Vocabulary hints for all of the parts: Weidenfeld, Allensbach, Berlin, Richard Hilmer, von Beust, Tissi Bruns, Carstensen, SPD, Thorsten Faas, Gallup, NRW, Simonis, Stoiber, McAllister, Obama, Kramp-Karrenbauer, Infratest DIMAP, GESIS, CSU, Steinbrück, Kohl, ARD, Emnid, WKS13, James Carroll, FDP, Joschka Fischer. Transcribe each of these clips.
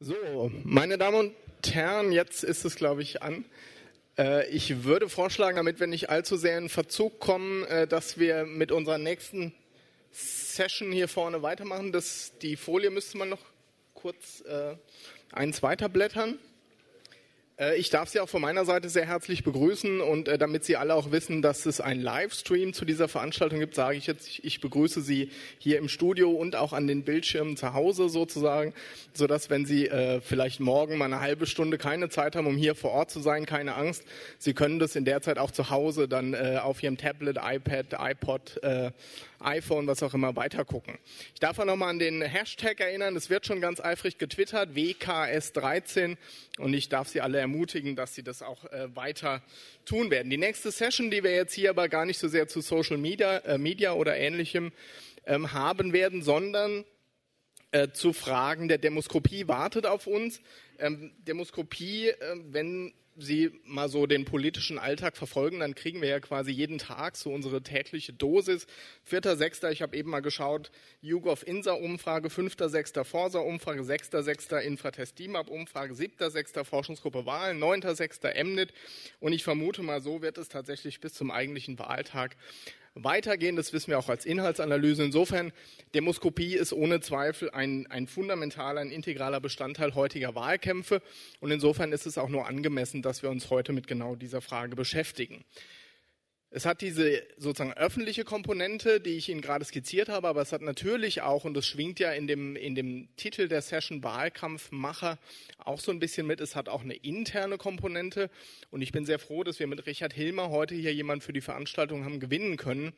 So, meine Damen und Herren, jetzt ist es, glaube ich, an. Ich würde vorschlagen, damit wir nicht allzu sehr in Verzug kommen, dass wir mit unserer nächsten Session hier vorne weitermachen. Die Folie müsste man noch kurz eins weiterblättern. Ich darf Sie auch von meiner Seite sehr herzlich begrüßen und damit Sie alle auch wissen, dass es einen Livestream zu dieser Veranstaltung gibt, sage ich jetzt, ich begrüße Sie hier im Studio und auch an den Bildschirmen zu Hause sozusagen, sodass, wenn Sie vielleicht morgen mal eine halbe Stunde keine Zeit haben, um hier vor Ort zu sein, keine Angst, Sie können das in der Zeit auch zu Hause dann auf Ihrem Tablet, iPad, iPod, iPhone, was auch immer, weitergucken. Ich darf auch nochmal an den Hashtag erinnern, es wird schon ganz eifrig getwittert, WKS13, und ich darf Sie alle ermutigen, dass Sie das auch weiter tun werden. Die nächste Session, die wir jetzt hier aber gar nicht so sehr zu Social Media, oder Ähnlichem haben werden, sondern zu Fragen der Demoskopie wartet auf uns. Demoskopie, wenn Sie mal so den politischen Alltag verfolgen, dann kriegen wir ja quasi jeden Tag so unsere tägliche Dosis. 4.6., ich habe eben mal geschaut, YouGov-INSA-Umfrage, 5.6. Forsa-Umfrage, 6.6. Infratest DIMAP-Umfrage, 7.6. Forschungsgruppe Wahlen, 9.6. Emnid. Und ich vermute mal, so wird es tatsächlich bis zum eigentlichen Wahltag weitergehen. Das wissen wir auch als Inhaltsanalyse. Insofern, Demoskopie ist ohne Zweifel ein integraler Bestandteil heutiger Wahlkämpfe. Und insofern ist es auch nur angemessen, dass wir uns heute mit genau dieser Frage beschäftigen. Es hat diese sozusagen öffentliche Komponente, die ich Ihnen gerade skizziert habe, aber es hat natürlich auch, und das schwingt ja in dem Titel der Session Wahlkampfmacher auch so ein bisschen mit, es hat auch eine interne Komponente, und ich bin sehr froh, dass wir mit Richard Hilmer heute hier jemanden für die Veranstaltung haben gewinnen können,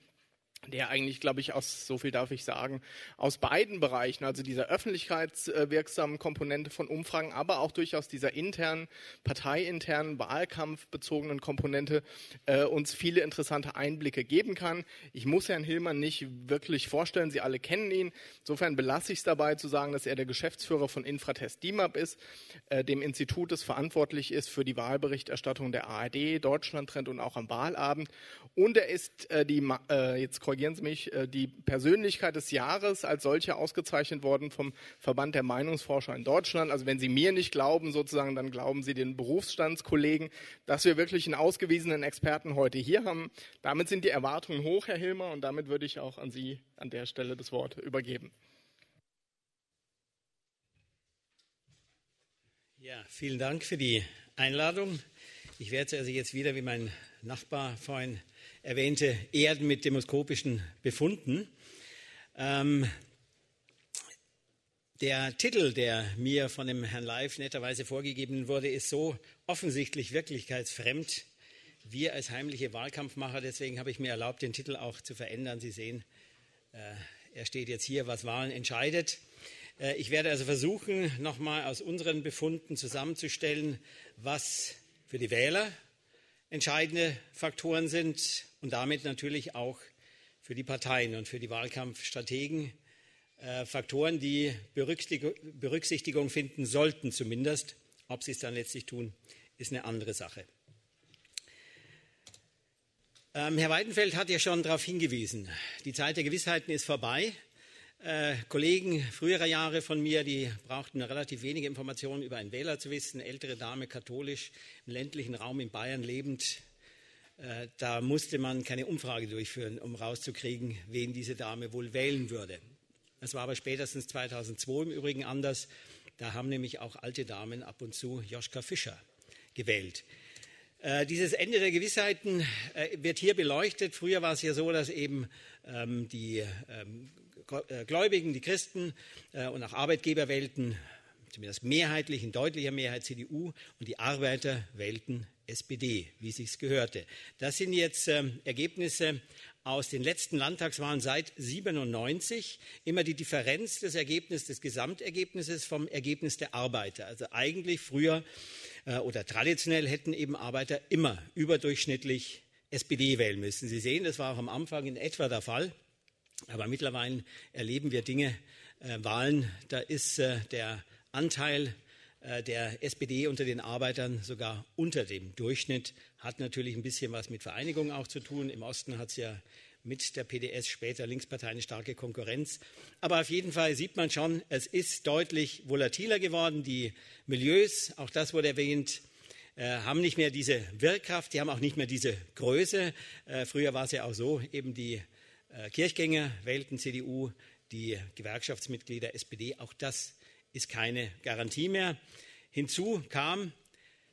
der eigentlich, glaube ich, so viel darf ich sagen, aus beiden Bereichen, also dieser öffentlichkeitswirksamen Komponente von Umfragen, aber auch durchaus dieser internen, parteiinternen, wahlkampfbezogenen Komponente uns viele interessante Einblicke geben kann. Ich muss Herrn Hilmer nicht wirklich vorstellen, Sie alle kennen ihn. Insofern belasse ich es dabei zu sagen, dass er der Geschäftsführer von Infratest DIMAP ist, dem Institut, das verantwortlich ist für die Wahlberichterstattung der ARD, Deutschlandtrend und auch am Wahlabend. Und er ist jetzt korrigieren Sie mich, die Persönlichkeit des Jahres als solche ausgezeichnet worden vom Verband der Meinungsforscher in Deutschland. Also wenn Sie mir nicht glauben sozusagen, dann glauben Sie den Berufsstandskollegen, dass wir wirklich einen ausgewiesenen Experten heute hier haben. Damit sind die Erwartungen hoch, Herr Hilmer, und damit würde ich auch an Sie an der Stelle das Wort übergeben. Ja, vielen Dank für die Einladung. Ich werde also jetzt wieder, wie mein Nachbar vorhin erwähnte, Erden mit demoskopischen Befunden. Der Titel, der mir von dem Herrn Leif netterweise vorgegeben wurde, ist so offensichtlich wirklichkeitsfremd. Wir als heimliche Wahlkampfmacher, deswegen habe ich mir erlaubt, den Titel auch zu verändern. Sie sehen, er steht jetzt hier, was Wahlen entscheidet. Ich werde also versuchen, nochmal aus unseren Befunden zusammenzustellen, was für die Wähler entscheidende Faktoren sind und damit natürlich auch für die Parteien und für die Wahlkampfstrategen Faktoren, die Berücksichtigung finden sollten zumindest. Ob sie es dann letztlich tun, ist eine andere Sache. Herr Weidenfeld hat ja schon darauf hingewiesen, die Zeit der Gewissheiten ist vorbei. Kollegen früherer Jahre von mir, die brauchten relativ wenige Informationen über einen Wähler zu wissen. Ältere Dame, katholisch, im ländlichen Raum in Bayern lebend. Da musste man keine Umfrage durchführen, um rauszukriegen, wen diese Dame wohl wählen würde. Das war aber spätestens 2002 im Übrigen anders. Da haben nämlich auch alte Damen ab und zu Joschka Fischer gewählt. Dieses Ende der Gewissheiten wird hier beleuchtet. Früher war es ja so, dass eben die Gläubigen, die Christen und auch Arbeitgeber wählten, zumindest mehrheitlich, in deutlicher Mehrheit CDU, und die Arbeiter wählten SPD, wie sich's gehörte. Das sind jetzt Ergebnisse aus den letzten Landtagswahlen seit 1997, immer die Differenz des Ergebnisses, des Gesamtergebnisses vom Ergebnis der Arbeiter. Also eigentlich früher oder traditionell hätten eben Arbeiter immer überdurchschnittlich SPD wählen müssen. Sie sehen, das war auch am Anfang in etwa der Fall. Aber mittlerweile erleben wir Dinge, Wahlen, da ist der Anteil der SPD unter den Arbeitern sogar unter dem Durchschnitt. Hat natürlich ein bisschen was mit Vereinigung auch zu tun. Im Osten hat es ja mit der PDS, später Linkspartei, eine starke Konkurrenz. Aber auf jeden Fall sieht man schon, es ist deutlich volatiler geworden. Die Milieus, auch das wurde erwähnt, haben nicht mehr diese Wirkkraft, die haben auch nicht mehr diese Größe. Früher war es ja auch so, eben die Kirchgänger wählten CDU, die Gewerkschaftsmitglieder SPD. Auch das ist keine Garantie mehr. Hinzu kam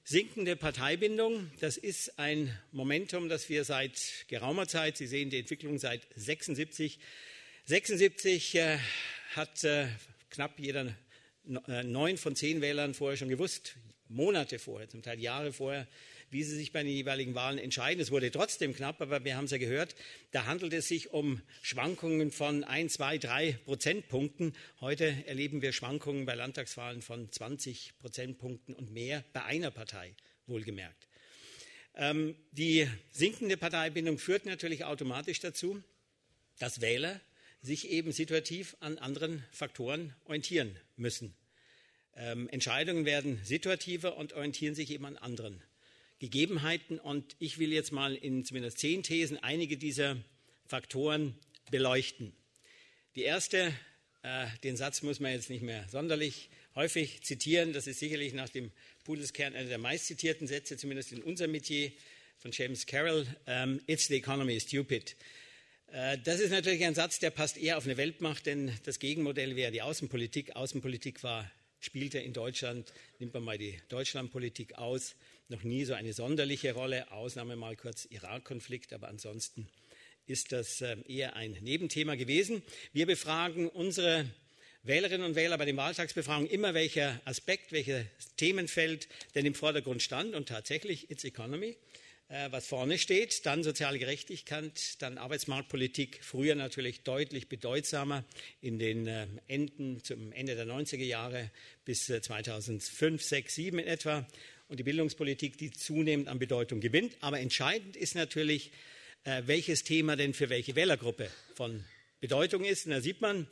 sinkende Parteibindung. Das ist ein Momentum, das wir seit geraumer Zeit, Sie sehen die Entwicklung seit 76. 76 hat knapp jeder 9 von 10 Wählern vorher schon gewusst, Monate vorher, zum Teil Jahre vorher, wie sie sich bei den jeweiligen Wahlen entscheiden. Es wurde trotzdem knapp, aber wir haben es ja gehört, da handelt es sich um Schwankungen von 1, 2, 3 Prozentpunkten. Heute erleben wir Schwankungen bei Landtagswahlen von 20 Prozentpunkten und mehr bei einer Partei, wohlgemerkt. Die sinkende Parteibindung führt natürlich automatisch dazu, dass Wähler sich eben situativ an anderen Faktoren orientieren müssen. Entscheidungen werden situativer und orientieren sich eben an anderen Gegebenheiten. Und ich will jetzt mal in zumindest 10 Thesen einige dieser Faktoren beleuchten. Die erste, den Satz muss man jetzt nicht mehr sonderlich häufig zitieren. Das ist sicherlich nach dem Pudelskern einer der meistzitierten Sätze, zumindest in unserem Metier, von James Carroll. It's the economy stupid. Das ist natürlich ein Satz, der passt eher auf eine Weltmacht, denn das Gegenmodell wäre die Außenpolitik. Außenpolitik spielte in Deutschland, nimmt man mal die Deutschlandpolitik aus, noch nie so eine sonderliche Rolle, Ausnahme mal kurz Irak-Konflikt, aber ansonsten ist das eher ein Nebenthema gewesen. Wir befragen unsere Wählerinnen und Wähler bei den Wahltagsbefragungen immer, welcher Aspekt, welches Themenfeld denn im Vordergrund stand, und tatsächlich it's economy, was vorne steht, dann soziale Gerechtigkeit, dann Arbeitsmarktpolitik, früher natürlich deutlich bedeutsamer in den zum Ende der 90er Jahre bis 2005, 6, 7 in etwa, und die Bildungspolitik, die zunehmend an Bedeutung gewinnt. Aber entscheidend ist natürlich, welches Thema denn für welche Wählergruppe von Bedeutung ist. Und da sieht man,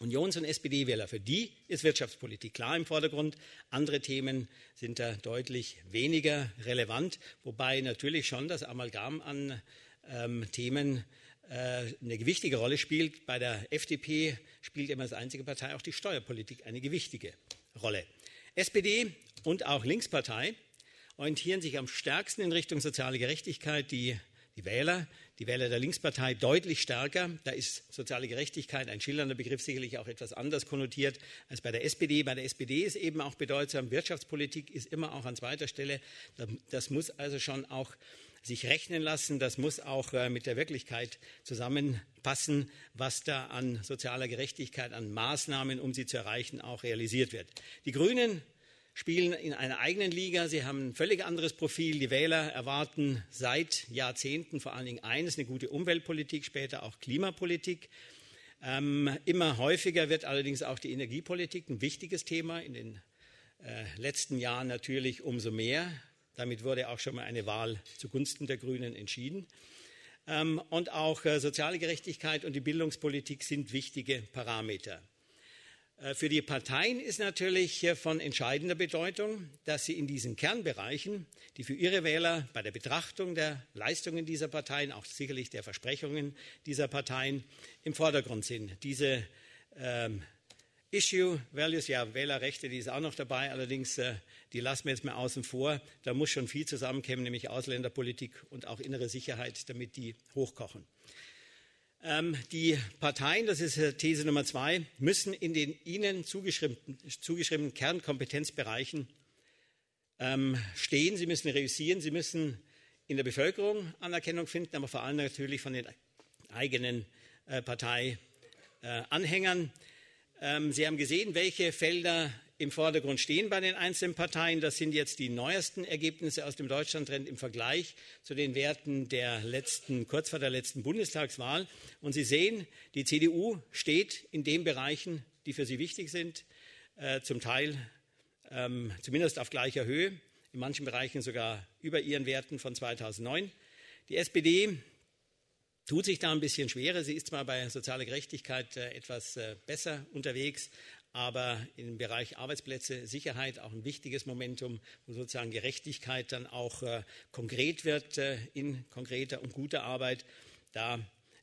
Unions- und SPD-Wähler, für die ist Wirtschaftspolitik klar im Vordergrund. Andere Themen sind da deutlich weniger relevant, wobei natürlich schon das Amalgam an Themen eine gewichtige Rolle spielt. Bei der FDP spielt immer als einzige Partei auch die Steuerpolitik eine gewichtige Rolle. SPD und auch Linkspartei orientieren sich am stärksten in Richtung soziale Gerechtigkeit, die Wähler der Linkspartei deutlich stärker. Da ist soziale Gerechtigkeit, ein schillernder Begriff, sicherlich auch etwas anders konnotiert als bei der SPD. Bei der SPD ist eben auch bedeutsam, Wirtschaftspolitik ist immer auch an zweiter Stelle. Das muss also schon auch sich rechnen lassen, das muss auch mit der Wirklichkeit zusammenpassen, was da an sozialer Gerechtigkeit, an Maßnahmen, um sie zu erreichen, auch realisiert wird. Die Grünen spielen in einer eigenen Liga. Sie haben ein völlig anderes Profil. Die Wähler erwarten seit Jahrzehnten vor allen Dingen eines, eine gute Umweltpolitik, später auch Klimapolitik. Immer häufiger wird allerdings auch die Energiepolitik ein wichtiges Thema. In den letzten Jahren natürlich umso mehr. Damit wurde auch schon mal eine Wahl zugunsten der Grünen entschieden. Und auch soziale Gerechtigkeit und die Bildungspolitik sind wichtige Parameter. Für die Parteien ist natürlich von entscheidender Bedeutung, dass sie in diesen Kernbereichen, die für ihre Wähler bei der Betrachtung der Leistungen dieser Parteien, auch sicherlich der Versprechungen dieser Parteien, im Vordergrund sind. Diese Issue Values, ja, Wählerrechte, die ist auch noch dabei, allerdings die lassen wir jetzt mal außen vor. Da muss schon viel zusammenkommen, nämlich Ausländerpolitik und auch innere Sicherheit, damit die hochkochen. Die Parteien, das ist These Nummer 2, müssen in den ihnen zugeschriebenen Kernkompetenzbereichen stehen. Sie müssen reüssieren, sie müssen in der Bevölkerung Anerkennung finden, aber vor allem natürlich von den eigenen Parteianhängern. Sie haben gesehen, welche Felder im Vordergrund stehen bei den einzelnen Parteien. Das sind jetzt die neuesten Ergebnisse aus dem Deutschlandtrend im Vergleich zu den Werten kurz vor der letzten Bundestagswahl. Und Sie sehen, die CDU steht in den Bereichen, die für sie wichtig sind, zum Teil zumindest auf gleicher Höhe, in manchen Bereichen sogar über ihren Werten von 2009. Die SPD tut sich da ein bisschen schwerer. Sie ist zwar bei sozialer Gerechtigkeit etwas besser unterwegs, aber im Bereich Arbeitsplätze, Sicherheit auch ein wichtiges Momentum, wo sozusagen Gerechtigkeit dann auch konkret wird in konkreter und guter Arbeit. Da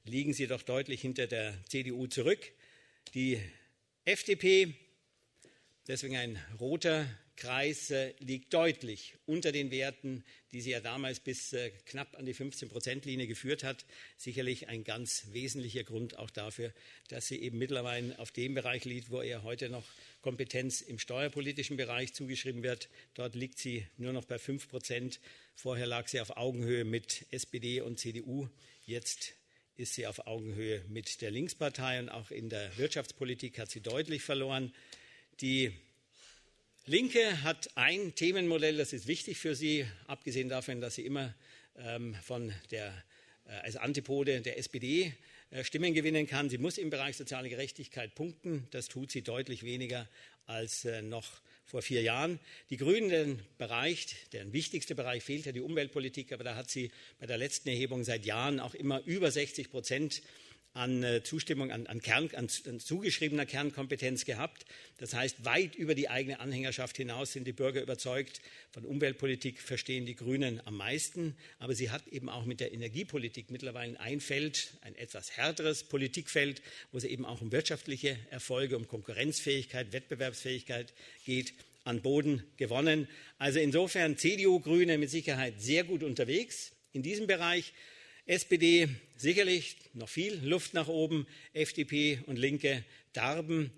liegen sie doch deutlich hinter der CDU zurück. Die FDP, deswegen ein roter Kreis, liegt deutlich unter den Werten, die sie ja damals bis knapp an die 15%-Linie geführt hat. Sicherlich ein ganz wesentlicher Grund auch dafür, dass sie eben mittlerweile auf dem Bereich liegt, wo ihr heute noch Kompetenz im steuerpolitischen Bereich zugeschrieben wird. Dort liegt sie nur noch bei 5%. Vorher lag sie auf Augenhöhe mit SPD und CDU. Jetzt ist sie auf Augenhöhe mit der Linkspartei und auch in der Wirtschaftspolitik hat sie deutlich verloren. Die Linke hat ein Themenmodell, das ist wichtig für sie, abgesehen davon, dass sie immer als Antipode der SPD Stimmen gewinnen kann. Sie muss im Bereich soziale Gerechtigkeit punkten. Das tut sie deutlich weniger als noch vor 4 Jahren. Die Grünen, deren wichtigster Bereich fehlt ja die Umweltpolitik, aber da hat sie bei der letzten Erhebung seit Jahren auch immer über 60% an Zustimmung, an zugeschriebener Kernkompetenz gehabt. Das heißt, weit über die eigene Anhängerschaft hinaus sind die Bürger überzeugt. Von Umweltpolitik verstehen die Grünen am meisten. Aber sie hat eben auch mit der Energiepolitik mittlerweile ein Feld, ein etwas härteres Politikfeld, wo es eben auch um wirtschaftliche Erfolge, um Konkurrenzfähigkeit, Wettbewerbsfähigkeit geht, an Boden gewonnen. Also insofern CDU, Grüne mit Sicherheit sehr gut unterwegs in diesem Bereich. SPD sicherlich noch viel Luft nach oben, FDP und Linke darben,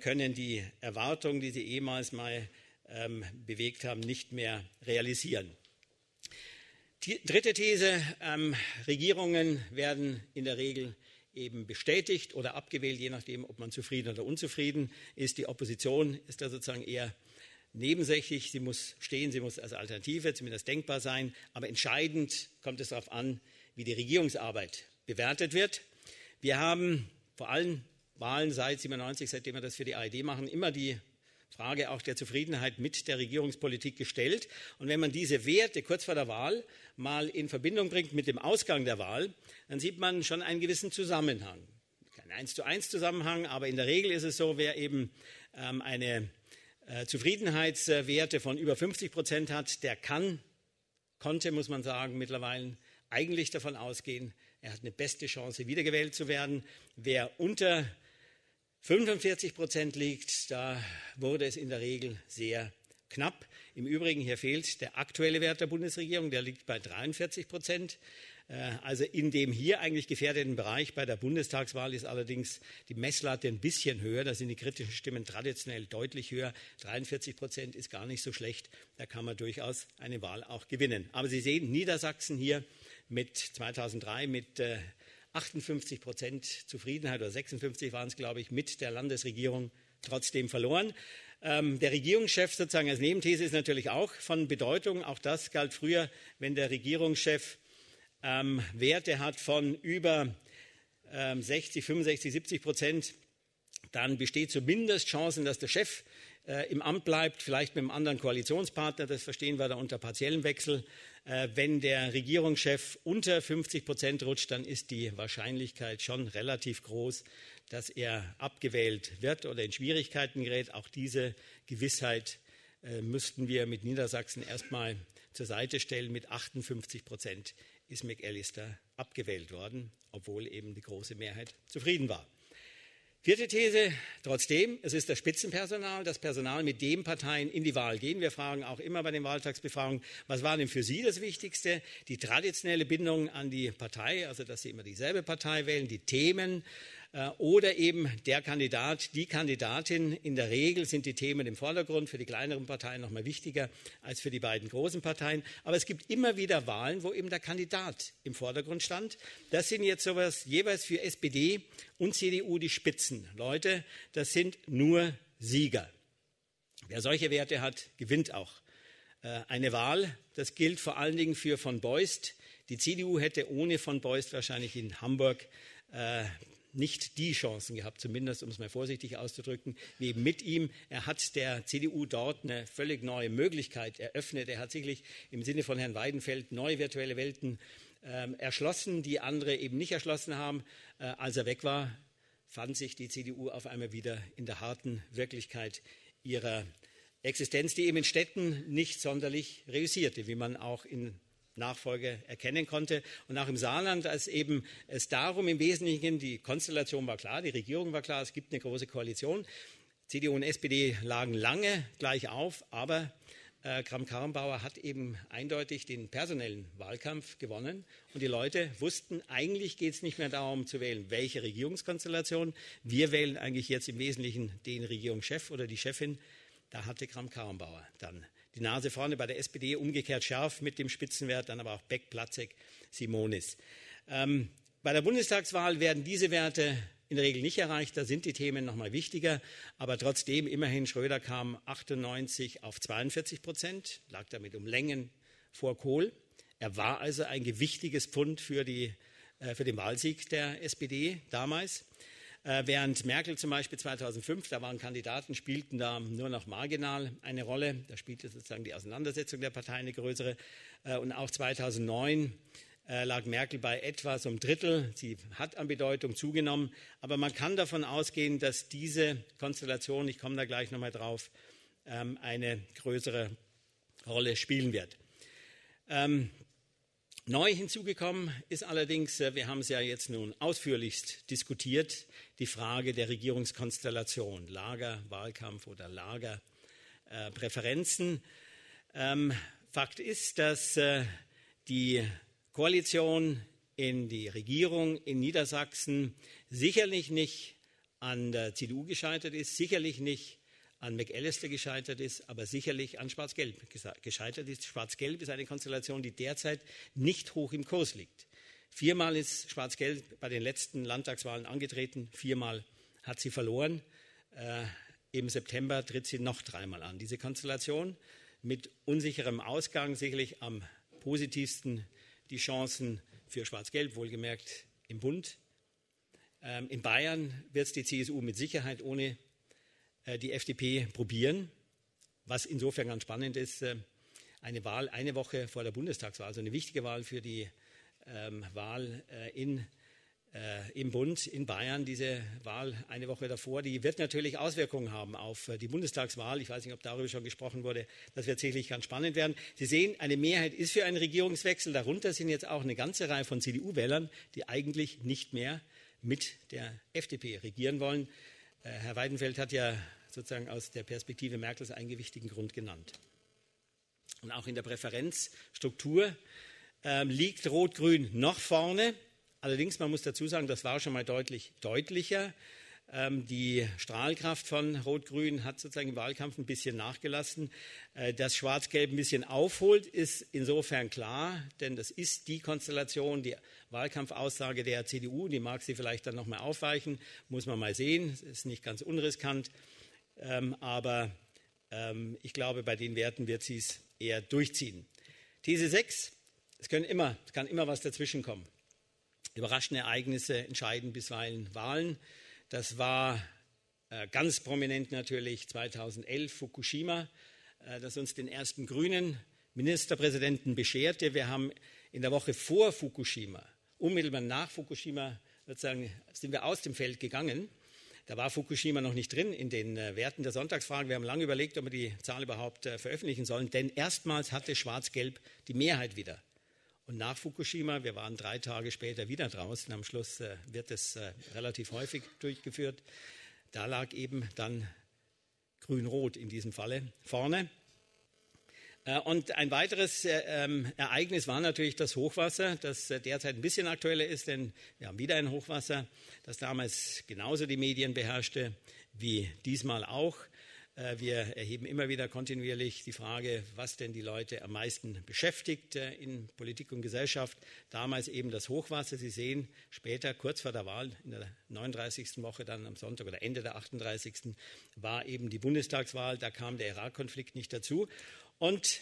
können die Erwartungen, die sie ehemals mal bewegt haben, nicht mehr realisieren. Die dritte These, Regierungen werden in der Regel eben bestätigt oder abgewählt, je nachdem, ob man zufrieden oder unzufrieden ist. Die Opposition ist da sozusagen eher nebensächlich, sie muss stehen, sie muss als Alternative zumindest denkbar sein, aber entscheidend kommt es darauf an, wie die Regierungsarbeit bewertet wird. Wir haben vor allen Wahlen seit 1997, seitdem wir das für die ARD machen, immer die Frage auch der Zufriedenheit mit der Regierungspolitik gestellt. Und wenn man diese Werte kurz vor der Wahl mal in Verbindung bringt mit dem Ausgang der Wahl, dann sieht man schon einen gewissen Zusammenhang. Kein 1:1 Zusammenhang, aber in der Regel ist es so, wer eben eine Zufriedenheitswerte von über 50% hat, der konnte, muss man sagen, mittlerweile eigentlich davon ausgehen, er hat eine beste Chance, wiedergewählt zu werden. Wer unter 45% liegt, da wurde es in der Regel sehr knapp. Im Übrigen, hier fehlt der aktuelle Wert der Bundesregierung, der liegt bei 43%. Also in dem hier eigentlich gefährdeten Bereich. Bei der Bundestagswahl ist allerdings die Messlatte ein bisschen höher. Da sind die kritischen Stimmen traditionell deutlich höher. 43% ist gar nicht so schlecht. Da kann man durchaus eine Wahl auch gewinnen. Aber Sie sehen, Niedersachsen hier mit 2003 mit 58% Zufriedenheit oder 56 waren es, glaube ich, mit der Landesregierung trotzdem verloren. Der Regierungschef sozusagen als Nebenthese ist natürlich auch von Bedeutung. Auch das galt früher, wenn der Regierungschef Werte hat von über 60, 65, 70%, dann besteht zumindest Chancen, dass der Chef im Amt bleibt, vielleicht mit einem anderen Koalitionspartner, das verstehen wir da unter partiellen Wechsel. Wenn der Regierungschef unter 50% rutscht, dann ist die Wahrscheinlichkeit schon relativ groß, dass er abgewählt wird oder in Schwierigkeiten gerät. Auch diese Gewissheit müssten wir mit Niedersachsen erstmal zur Seite stellen. Mit 58% ist McAllister abgewählt worden, obwohl eben die große Mehrheit zufrieden war. Vierte These, trotzdem, es ist das Spitzenpersonal, das Personal, mit dem Parteien in die Wahl gehen. Wir fragen auch immer bei den Wahltagsbefragungen, was war denn für Sie das Wichtigste? Die traditionelle Bindung an die Partei, also dass Sie immer dieselbe Partei wählen, die Themen oder eben der Kandidat, die Kandidatin. In der Regel sind die Themen im Vordergrund, für die kleineren Parteien noch mal wichtiger als für die beiden großen Parteien. Aber es gibt immer wieder Wahlen, wo eben der Kandidat im Vordergrund stand. Das sind jetzt sowas jeweils für SPD und CDU die Spitzen. Leute, das sind nur Sieger. Wer solche Werte hat, gewinnt auch eine Wahl. Das gilt vor allen Dingen für von Beust. Die CDU hätte ohne von Beust wahrscheinlich in Hamburg nicht die Chancen gehabt, zumindest, um es mal vorsichtig auszudrücken, wie eben mit ihm. Er hat der CDU dort eine völlig neue Möglichkeit eröffnet. Er hat sicherlich im Sinne von Herrn Weidenfeld neue virtuelle Welten erschlossen, die andere eben nicht erschlossen haben, als er weg war. Fand sich die CDU auf einmal wieder in der harten Wirklichkeit ihrer Existenz, die eben in Städten nicht sonderlich reüssierte, wie man auch in Nachfolge erkennen konnte. Und auch im Saarland, als eben es darum im Wesentlichen, die Konstellation war klar, die Regierung war klar, es gibt eine große Koalition. CDU und SPD lagen lange gleich auf, aber Kramp-Karrenbauer hat eben eindeutig den personellen Wahlkampf gewonnen. Und die Leute wussten, eigentlich geht es nicht mehr darum zu wählen, welche Regierungskonstellation. Wir wählen eigentlich jetzt im Wesentlichen den Regierungschef oder die Chefin. Da hatte Kramp-Karrenbauer dann die Nase vorne, bei der SPD umgekehrt scharf mit dem Spitzenwert, dann aber auch Beck, Platzek, Simonis. Bei der Bundestagswahl werden diese Werte in der Regel nicht erreicht, da sind die Themen nochmal wichtiger. Aber trotzdem, immerhin, Schröder kam 98 auf 42%, lag damit um Längen vor Kohl. Er war also ein gewichtiges Pfund für den Wahlsieg der SPD damals. Während Merkel zum Beispiel 2005, da waren Kandidaten, spielten da nur noch marginal eine Rolle. Da spielte sozusagen die Auseinandersetzung der Partei eine größere. Und auch 2009 lag Merkel bei etwas um Drittel. Sie hat an Bedeutung zugenommen. Aber man kann davon ausgehen, dass diese Konstellation, ich komme da gleich nochmal drauf, eine größere Rolle spielen wird. Neu hinzugekommen ist allerdings, wir haben es ja jetzt nun ausführlichst diskutiert, die Frage der Regierungskonstellation, Lagerwahlkampf oder Lagerpräferenzen. Fakt ist, dass die Koalition in die Regierung in Niedersachsen sicherlich nicht an der CDU gescheitert ist, sicherlich nicht an McAllister gescheitert ist, aber sicherlich an Schwarz-Gelb gescheitert ist. Schwarz-Gelb ist eine Konstellation, die derzeit nicht hoch im Kurs liegt. Viermal ist Schwarz-Gelb bei den letzten Landtagswahlen angetreten, viermal hat sie verloren. Im September tritt sie noch dreimal an. Diese Konstellation mit unsicherem Ausgang, sicherlich am positivsten die Chancen für Schwarz-Gelb, wohlgemerkt im Bund. In Bayern wird es die CSU mit Sicherheit ohne die FDP probieren, was insofern ganz spannend ist, eine Wahl eine Woche vor der Bundestagswahl, also eine wichtige Wahl für die Wahl im Bund in Bayern, diese Wahl eine Woche davor, die wird natürlich Auswirkungen haben auf die Bundestagswahl. Ich weiß nicht, ob darüber schon gesprochen wurde. Das wird sicherlich ganz spannend werden. Sie sehen, eine Mehrheit ist für einen Regierungswechsel. Darunter sind jetzt auch eine ganze Reihe von CDU-Wählern, die eigentlich nicht mehr mit der FDP regieren wollen. Herr Weidenfeld hat ja sozusagen aus der Perspektive Merkels einen gewichtigen Grund genannt. Und auch in der Präferenzstruktur liegt Rot-Grün noch vorne. Allerdings, man muss dazu sagen, das war schon mal deutlicher. Die Strahlkraft von Rot-Grün hat sozusagen im Wahlkampf ein bisschen nachgelassen. Dass Schwarz-Gelb ein bisschen aufholt, ist insofern klar, denn das ist die Konstellation, die Wahlkampfaussage der CDU, die mag sie vielleicht dann nochmal aufweichen, muss man mal sehen, es ist nicht ganz unriskant, aber ich glaube, bei den Werten wird sie es eher durchziehen. These 6, es kann immer was dazwischen kommen. Überraschende Ereignisse entscheiden bisweilen Wahlen. Das war ganz prominent natürlich 2011 Fukushima, das uns den ersten grünen Ministerpräsidenten bescherte. Wir haben in der Woche vor Fukushima, unmittelbar nach Fukushima, sozusagen, sind wir aus dem Feld gegangen. Da war Fukushima noch nicht drin in den Werten der Sonntagsfragen. Wir haben lange überlegt, ob wir die Zahl überhaupt veröffentlichen sollen, denn erstmals hatte Schwarz-Gelb die Mehrheit wieder. Und nach Fukushima, wir waren 3 Tage später wieder draußen, am Schluss wird es relativ häufig durchgeführt, da lag eben dann Grün-Rot in diesem Falle vorne. Und ein weiteres Ereignis war natürlich das Hochwasser, das derzeit ein bisschen aktueller ist, denn wir haben wieder ein Hochwasser, das damals genauso die Medien beherrschte wie diesmal auch. Wir erheben immer wieder kontinuierlich die Frage, was denn die Leute am meisten beschäftigt in Politik und Gesellschaft. Damals eben das Hochwasser. Sie sehen später, kurz vor der Wahl, in der 39. Woche, dann am Sonntag oder Ende der 38. war eben die Bundestagswahl. Da kam der Irak-Konflikt nicht dazu. Und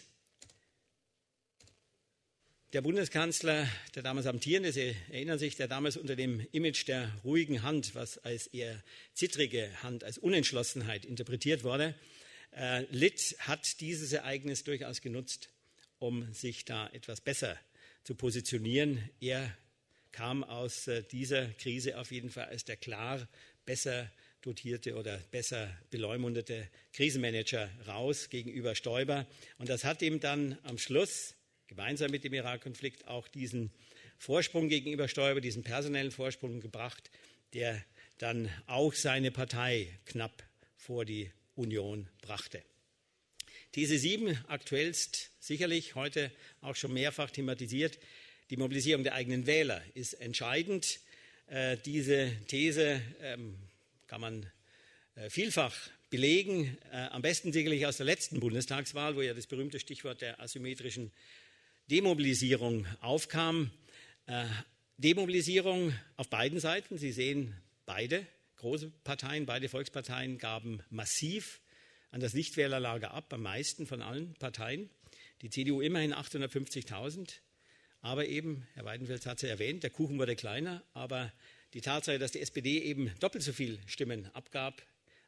der Bundeskanzler, der damals amtierende, Sie erinnern sich, der damals unter dem Image der ruhigen Hand, was als eher zittrige Hand, als Unentschlossenheit interpretiert wurde, litt, hat dieses Ereignis durchaus genutzt, um sich da etwas besser zu positionieren. Er kam aus dieser Krise auf jeden Fall als der klar besser dotierte oder besser beleumundete Krisenmanager raus gegenüber Stoiber. Und das hat ihm dann am Schluss gemeinsam mit dem Irak-Konflikt auch diesen Vorsprung gegenüber Stoiber, diesen personellen Vorsprung gebracht, der dann auch seine Partei knapp vor die Union brachte. These 7, aktuellst sicherlich, heute auch schon mehrfach thematisiert, die Mobilisierung der eigenen Wähler ist entscheidend. Diese These kann man vielfach belegen, am besten sicherlich aus der letzten Bundestagswahl, wo ja das berühmte Stichwort der asymmetrischen Demobilisierung aufkam. Demobilisierung auf beiden Seiten, Sie sehen beide große Parteien, beide Volksparteien gaben massiv an das Nichtwählerlager ab, am meisten von allen Parteien. Die CDU immerhin 850.000, aber eben, Herr Weidenfeld hat es ja erwähnt, der Kuchen wurde kleiner, aber die Tatsache, dass die SPD eben doppelt so viele Stimmen abgab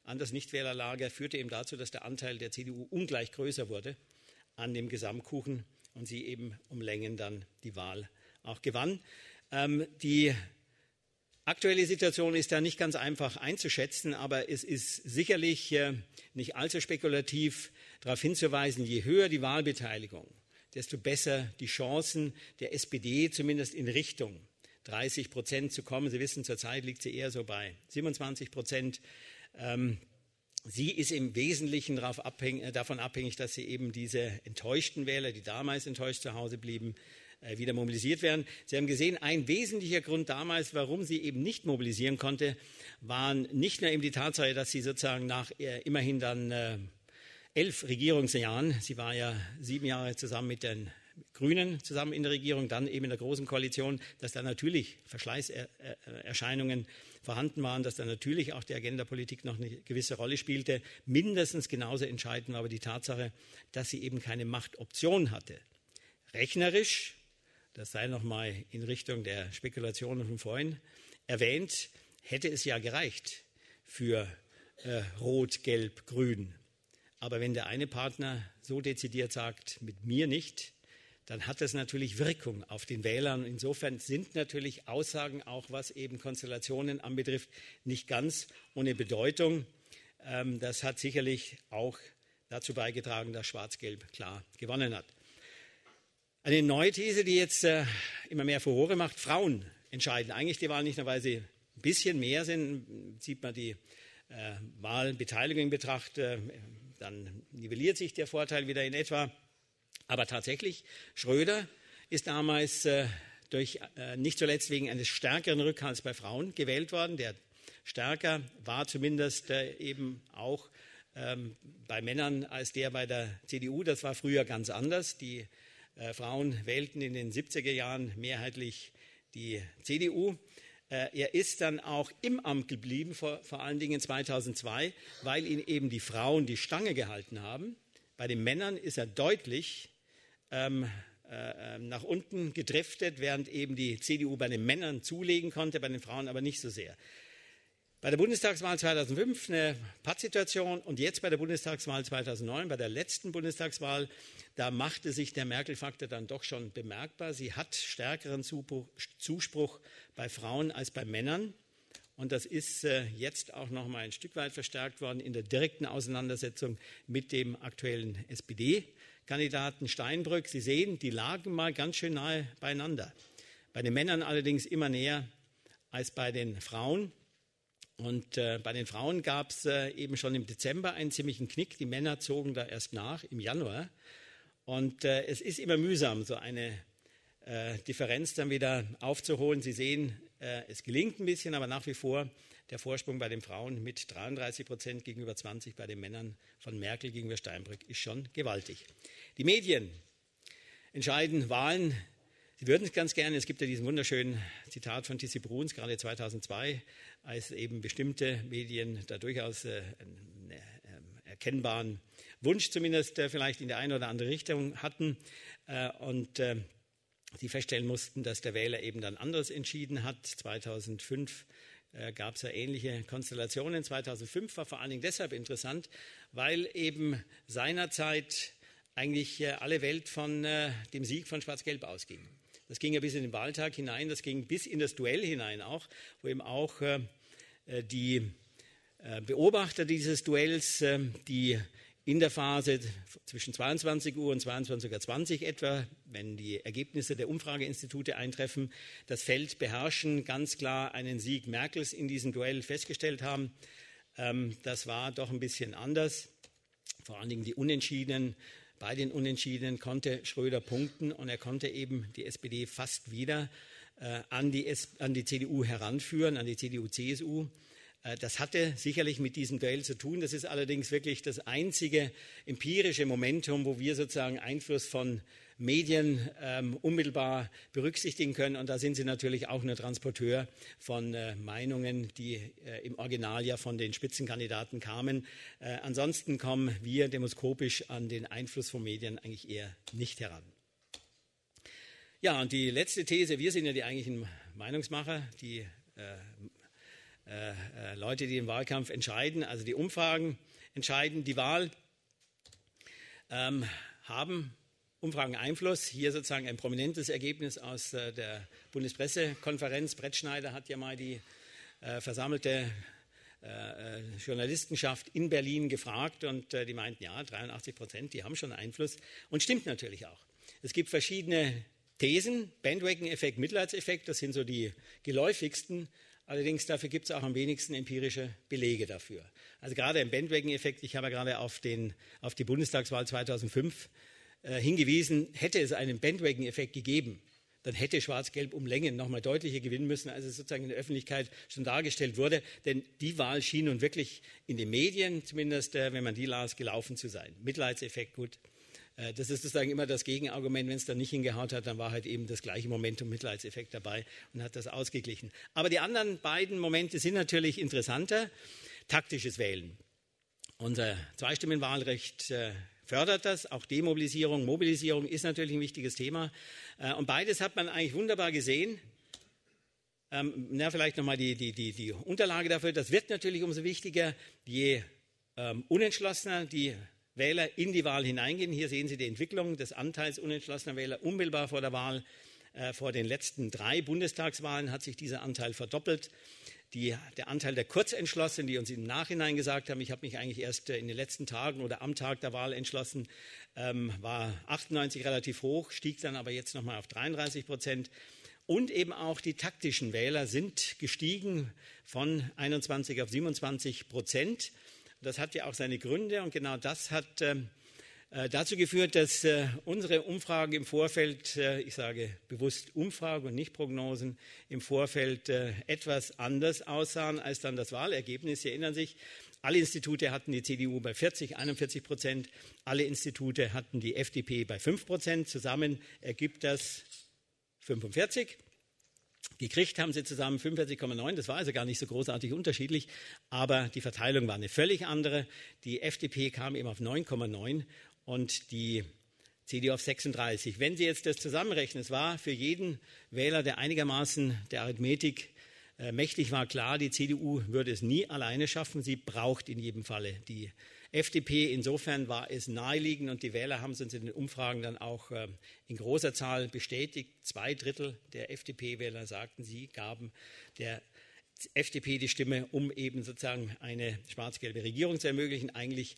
an das Nichtwählerlager, führte eben dazu, dass der Anteil der CDU ungleich größer wurde an dem Gesamtkuchen und sie eben um Längen dann die Wahl auch gewann. Die aktuelle Situation ist da nicht ganz einfach einzuschätzen, aber es ist sicherlich nicht allzu spekulativ darauf hinzuweisen, je höher die Wahlbeteiligung, desto besser die Chancen der SPD zumindest in Richtung 30% zu kommen. Sie wissen, zurzeit liegt sie eher so bei 27%. Sie ist im Wesentlichen davon abhängig, dass sie eben diese enttäuschten Wähler, die damals enttäuscht zu Hause blieben, wieder mobilisiert werden. Sie haben gesehen, ein wesentlicher Grund damals, warum sie eben nicht mobilisieren konnte, waren nicht nur eben die Tatsache, dass sie sozusagen nach immerhin dann 11 Regierungsjahren, sie war ja 7 Jahre zusammen mit den Grünen zusammen in der Regierung, dann eben in der Großen Koalition, dass da natürlich Verschleißerscheinungen vorhanden waren, dass da natürlich auch die Agendapolitik noch eine gewisse Rolle spielte. Mindestens genauso entscheidend war aber die Tatsache, dass sie eben keine Machtoption hatte. Rechnerisch, das sei nochmal in Richtung der Spekulationen von vorhin erwähnt, hätte es ja gereicht für Rot, Gelb, Grün. Aber wenn der eine Partner so dezidiert sagt, mit mir nicht, dann hat das natürlich Wirkung auf den Wähler. Und insofern sind natürlich Aussagen, auch was eben Konstellationen anbetrifft, nicht ganz ohne Bedeutung. Das hat sicherlich auch dazu beigetragen, dass Schwarz-Gelb klar gewonnen hat. Eine neue These, die jetzt immer mehr Furore macht, Frauen entscheiden eigentlich die Wahl nicht nur, weil sie ein bisschen mehr sind, zieht man die Wahlbeteiligung in Betracht, dann nivelliert sich der Vorteil wieder in etwa. Aber tatsächlich, Schröder ist damals nicht zuletzt wegen eines stärkeren Rückhalts bei Frauen gewählt worden, der stärker war zumindest eben auch bei Männern als der bei der CDU. Das war früher ganz anders. Die Frauen wählten in den 70er Jahren mehrheitlich die CDU. Er ist dann auch im Amt geblieben, vor allen Dingen 2002, weil ihn eben die Frauen die Stange gehalten haben. Bei den Männern ist er deutlich nach unten gedriftet, während eben die CDU bei den Männern zulegen konnte, bei den Frauen aber nicht so sehr. Bei der Bundestagswahl 2005 eine Pattsituation und jetzt bei der Bundestagswahl 2009, bei der letzten Bundestagswahl, da machte sich der Merkel-Faktor dann doch schon bemerkbar. Sie hat stärkeren Zuspruch bei Frauen als bei Männern und das ist jetzt auch noch mal ein Stück weit verstärkt worden in der direkten Auseinandersetzung mit dem aktuellen SPD-Kandidaten Steinbrück. Sie sehen, die lagen mal ganz schön nahe beieinander. Bei den Männern allerdings immer näher als bei den Frauen. Und bei den Frauen gab es eben schon im Dezember einen ziemlichen Knick. Die Männer zogen da erst nach im Januar. Und es ist immer mühsam, so eine Differenz dann wieder aufzuholen. Sie sehen, es gelingt ein bisschen, aber nach wie vor der Vorsprung bei den Frauen mit 33% gegenüber 20% bei den Männern von Merkel gegenüber Steinbrück ist schon gewaltig. Die Medien entscheiden Wahlen. Sie würden es ganz gerne, es gibt ja diesen wunderschönen Zitat von Tissi Bruns, gerade 2002, als eben bestimmte Medien da durchaus einen erkennbaren Wunsch zumindest vielleicht in der einen oder anderen Richtung hatten und sie feststellen mussten, dass der Wähler eben dann anders entschieden hat. 2005 gab es ja ähnliche Konstellationen. 2005 war vor allen Dingen deshalb interessant, weil eben seinerzeit eigentlich alle Welt von dem Sieg von Schwarz-Gelb ausging. Das ging ja bis in den Wahltag hinein, das ging bis in das Duell hinein auch, wo eben auch die Beobachter dieses Duells, die in der Phase zwischen 22 Uhr und 22.20 Uhr etwa, wenn die Ergebnisse der Umfrageinstitute eintreffen, das Feld beherrschen, ganz klar einen Sieg Merkels in diesem Duell festgestellt haben. Das war doch ein bisschen anders. Vor allen Dingen die Unentschiedenen. Bei den Unentschiedenen konnte Schröder punkten und er konnte eben die SPD fast wieder an die CDU heranführen, an die CDU-CSU. Das hatte sicherlich mit diesem Duell zu tun. Das ist allerdings wirklich das einzige empirische Momentum, wo wir sozusagen Einfluss von Medien unmittelbar berücksichtigen können. Und da sind sie natürlich auch nur Transporteur von Meinungen, die im Original ja von den Spitzenkandidaten kamen. Ansonsten kommen wir demoskopisch an den Einfluss von Medien eigentlich eher nicht heran. Ja, und die letzte These, wir sind ja die eigentlichen Meinungsmacher, die Leute, die im Wahlkampf entscheiden, also die Umfragen entscheiden, die Wahl, haben Umfragen Einfluss. Hier sozusagen ein prominentes Ergebnis aus der Bundespressekonferenz. Brettschneider hat ja mal die versammelte Journalistenschaft in Berlin gefragt und die meinten, ja, 83%, die haben schon Einfluss und stimmt natürlich auch. Es gibt verschiedene Thesen, Bandwagon-Effekt, Mitleidseffekt, das sind so die geläufigsten. Allerdings dafür gibt es auch am wenigsten empirische Belege dafür. Also gerade im Bandwagon-Effekt, ich habe ja gerade auf die Bundestagswahl 2005 hingewiesen, hätte es einen Bandwagon-Effekt gegeben, dann hätte Schwarz-Gelb um Längen nochmal deutlicher gewinnen müssen, als es sozusagen in der Öffentlichkeit schon dargestellt wurde. Denn die Wahl schien nun wirklich in den Medien, zumindest wenn man die las, gelaufen zu sein. Mitleidseffekt, gut. Das ist sozusagen immer das Gegenargument, wenn es dann nicht hingehaut hat, dann war halt eben das gleiche Momentum, Mitleidseffekt dabei und hat das ausgeglichen. Aber die anderen beiden Momente sind natürlich interessanter. Taktisches Wählen. Unser Zweistimmenwahlrecht fördert das, auch Demobilisierung, Mobilisierung ist natürlich ein wichtiges Thema. Und beides hat man eigentlich wunderbar gesehen. Vielleicht nochmal die Unterlage dafür. Das wird natürlich umso wichtiger, je unentschlossener die Wähler in die Wahl hineingehen. Hier sehen Sie die Entwicklung des Anteils unentschlossener Wähler unmittelbar vor der Wahl. Vor den letzten 3 Bundestagswahlen hat sich dieser Anteil verdoppelt. Der Anteil der Kurzentschlossenen, die uns im Nachhinein gesagt haben, ich habe mich eigentlich erst in den letzten Tagen oder am Tag der Wahl entschlossen, war 98 relativ hoch, stieg dann aber jetzt nochmal auf 33%. Und eben auch die taktischen Wähler sind gestiegen von 21 auf 27%. Das hat ja auch seine Gründe und genau das hat dazu geführt, dass unsere Umfragen im Vorfeld, ich sage bewusst Umfragen und nicht Prognosen, im Vorfeld etwas anders aussahen als dann das Wahlergebnis. Sie erinnern sich, alle Institute hatten die CDU bei 41%, alle Institute hatten die FDP bei 5%. Zusammen ergibt das 45%. Gekriegt haben sie zusammen 45,9, das war also gar nicht so großartig unterschiedlich, aber die Verteilung war eine völlig andere. Die FDP kam eben auf 9,9 und die CDU auf 36. Wenn Sie jetzt das zusammenrechnen, es war für jeden Wähler, der einigermaßen der Arithmetik mächtig war, klar, die CDU würde es nie alleine schaffen, sie braucht in jedem Falle die FDP, insofern war es naheliegend und die Wähler haben es uns in den Umfragen dann auch in großer Zahl bestätigt. 2/3 der FDP-Wähler sagten, sie gaben der FDP die Stimme, um eben sozusagen eine schwarz-gelbe Regierung zu ermöglichen. Eigentlich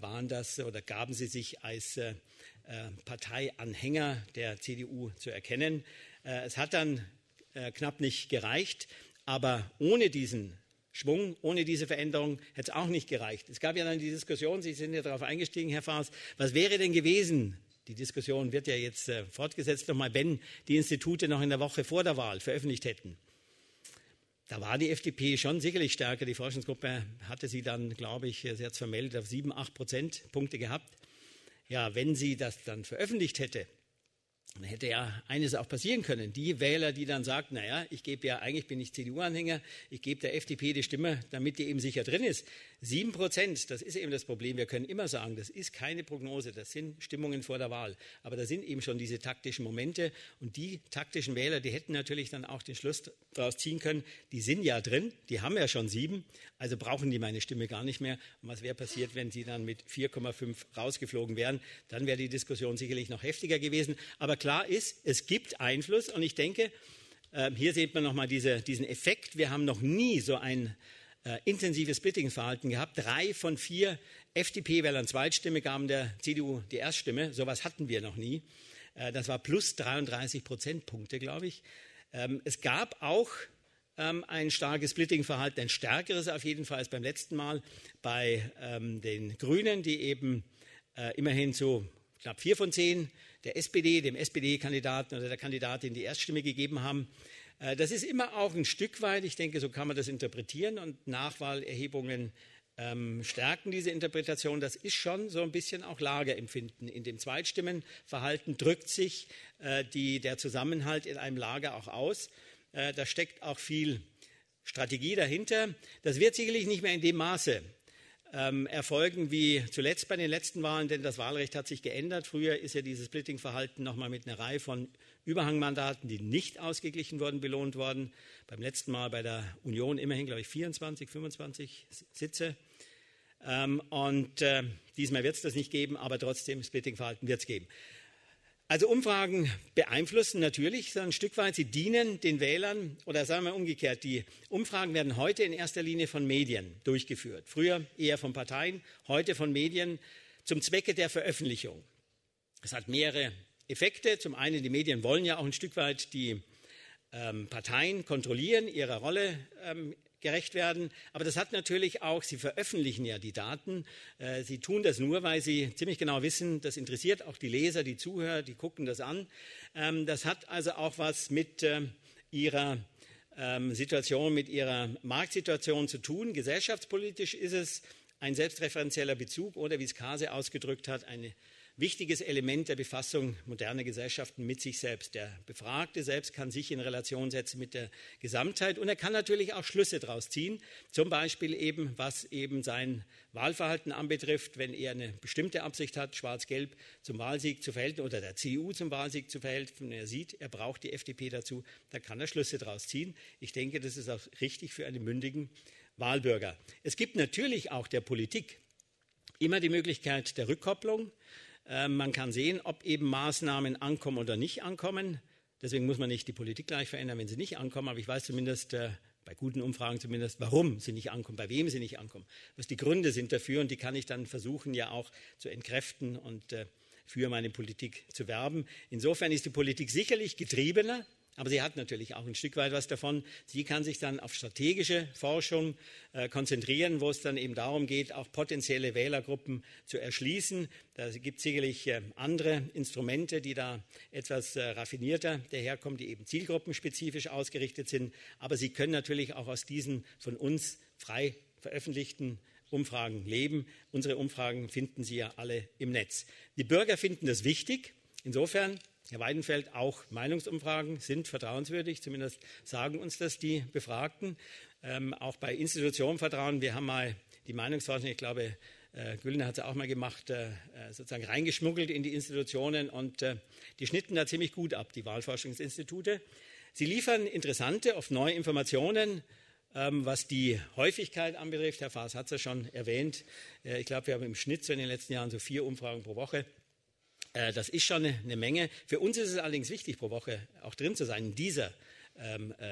waren das oder gaben sie sich als Parteianhänger der CDU zu erkennen. Es hat dann knapp nicht gereicht, aber ohne diesen Schwung, ohne diese Veränderung hätte es auch nicht gereicht. Es gab ja dann die Diskussion, Sie sind ja darauf eingestiegen, Herr Faas, was wäre denn gewesen? Die Diskussion wird ja jetzt fortgesetzt nochmal, wenn die Institute noch in der Woche vor der Wahl veröffentlicht hätten. Da war die FDP schon sicherlich stärker. Die Forschungsgruppe hatte sie dann, glaube ich, sie hat es vermeldet, auf 7, 8 Prozentpunkte gehabt. Ja, wenn sie das dann veröffentlicht hätte, dann hätte ja eines auch passieren können. Die Wähler, die dann sagten, naja, ich gebe ja, eigentlich bin ich CDU-Anhänger, ich gebe der FDP die Stimme, damit die eben sicher drin ist. 7%, das ist eben das Problem. Wir können immer sagen, das ist keine Prognose, das sind Stimmungen vor der Wahl. Aber da sind eben schon diese taktischen Momente und die taktischen Wähler, die hätten natürlich dann auch den Schluss daraus ziehen können, die sind ja drin, die haben ja schon 7, also brauchen die meine Stimme gar nicht mehr. Und was wäre passiert, wenn sie dann mit 4,5 rausgeflogen wären? Dann wäre die Diskussion sicherlich noch heftiger gewesen. Aber klar ist, es gibt Einfluss und ich denke, hier sieht man nochmal diesen Effekt. Wir haben noch nie so ein intensives Splitting-Verhalten gehabt. 3 von 4 FDP-Wählern Zweitstimme gaben der CDU die Erststimme. Sowas hatten wir noch nie. Das war plus 33 Prozentpunkte, glaube ich. Es gab auch ein starkes Splitting-Verhalten, ein stärkeres auf jeden Fall als beim letzten Mal bei den Grünen, die eben immerhin so knapp 4 von 10 der SPD, dem SPD-Kandidaten oder der Kandidatin die Erststimme gegeben haben. Das ist immer auch ein Stück weit, ich denke, so kann man das interpretieren, und Nachwahlerhebungen stärken diese Interpretation. Das ist schon so ein bisschen auch Lagerempfinden. In dem Zweitstimmenverhalten drückt sich der Zusammenhalt in einem Lager auch aus. Da steckt auch viel Strategie dahinter. Das wird sicherlich nicht mehr in dem Maße erfolgen wie zuletzt bei den letzten Wahlen, denn das Wahlrecht hat sich geändert. Früher ist ja dieses Splitting-Verhalten nochmal mit einer Reihe von Überhangmandaten, die nicht ausgeglichen wurden, belohnt worden. Beim letzten Mal bei der Union immerhin, glaube ich, 24, 25 Sitze. Diesmal wird es das nicht geben, aber trotzdem Splitting-Verhalten wird es geben. Also Umfragen beeinflussen natürlich so ein Stück weit. Sie dienen den Wählern, oder sagen wir umgekehrt, die Umfragen werden heute in erster Linie von Medien durchgeführt. Früher eher von Parteien, heute von Medien zum Zwecke der Veröffentlichung. Es hat mehrere Effekte. Zum einen, die Medien wollen ja auch ein Stück weit die Parteien kontrollieren, ihrer Rolle gerecht werden. Aber das hat natürlich auch, sie veröffentlichen ja die Daten. Sie tun das nur, weil sie ziemlich genau wissen, das interessiert auch die Leser, die Zuhörer, die gucken das an. Das hat also auch was mit ihrer Situation, mit ihrer Marktsituation zu tun. Gesellschaftspolitisch ist es ein selbstreferenzieller Bezug oder, wie es Kaase ausgedrückt hat, eine wichtiges Element der Befassung moderner Gesellschaften mit sich selbst. Der Befragte selbst kann sich in Relation setzen mit der Gesamtheit und er kann natürlich auch Schlüsse daraus ziehen, zum Beispiel eben, was eben sein Wahlverhalten anbetrifft, wenn er eine bestimmte Absicht hat, Schwarz-Gelb zum Wahlsieg zu verhelfen oder der CDU zum Wahlsieg zu verhelfen. Er sieht, er braucht die FDP dazu, da kann er Schlüsse daraus ziehen. Ich denke, das ist auch richtig für einen mündigen Wahlbürger. Es gibt natürlich auch der Politik immer die Möglichkeit der Rückkopplung. Man kann sehen, ob eben Maßnahmen ankommen oder nicht ankommen. Deswegen muss man nicht die Politik gleich verändern, wenn sie nicht ankommen. Aber ich weiß zumindest, bei guten Umfragen zumindest, warum sie nicht ankommen, bei wem sie nicht ankommen. Was die Gründe sind dafür und die kann ich dann versuchen ja auch zu entkräften und für meine Politik zu werben. Insofern ist die Politik sicherlich getriebener, aber sie hat natürlich auch ein Stück weit was davon. Sie kann sich dann auf strategische Forschung konzentrieren, wo es dann eben darum geht, auch potenzielle Wählergruppen zu erschließen. Da gibt es sicherlich andere Instrumente, die da etwas raffinierter daherkommen, die eben zielgruppenspezifisch ausgerichtet sind. Aber sie können natürlich auch aus diesen von uns frei veröffentlichten Umfragen leben. Unsere Umfragen finden Sie ja alle im Netz. Die Bürger finden das wichtig. Insofern, Herr Weidenfeld, auch Meinungsumfragen sind vertrauenswürdig, zumindest sagen uns das die Befragten. Auch bei Institutionen vertrauen. Wir haben mal die Meinungsforschung, ich glaube, Güllner hat es auch mal gemacht, sozusagen reingeschmuggelt in die Institutionen und die schnitten da ziemlich gut ab, die Wahlforschungsinstitute. Sie liefern interessante, oft neue Informationen, was die Häufigkeit anbetrifft. Herr Faas hat es ja schon erwähnt. Ich glaube, wir haben im Schnitt so in den letzten Jahren so 4 Umfragen pro Woche. Das ist schon eine Menge. Für uns ist es allerdings wichtig, pro Woche auch drin zu sein in dieser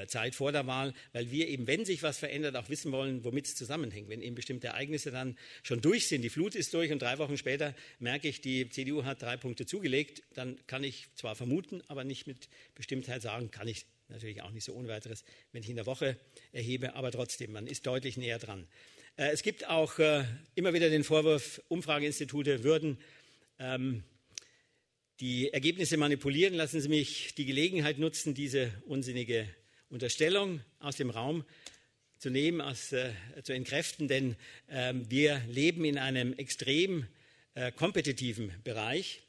Zeit vor der Wahl, weil wir eben, wenn sich was verändert, auch wissen wollen, womit es zusammenhängt. Wenn eben bestimmte Ereignisse dann schon durch sind, die Flut ist durch und 3 Wochen später merke ich, die CDU hat 3 Punkte zugelegt, dann kann ich zwar vermuten, aber nicht mit Bestimmtheit sagen, kann ich natürlich auch nicht so ohne weiteres, wenn ich in der Woche erhebe, aber trotzdem, man ist deutlich näher dran. Es gibt auch immer wieder den Vorwurf, Umfrageinstitute würden die Ergebnisse manipulieren. Lassen Sie mich die Gelegenheit nutzen, diese unsinnige Unterstellung aus dem Raum zu nehmen, zu entkräften, denn wir leben in einem extrem kompetitiven Bereich.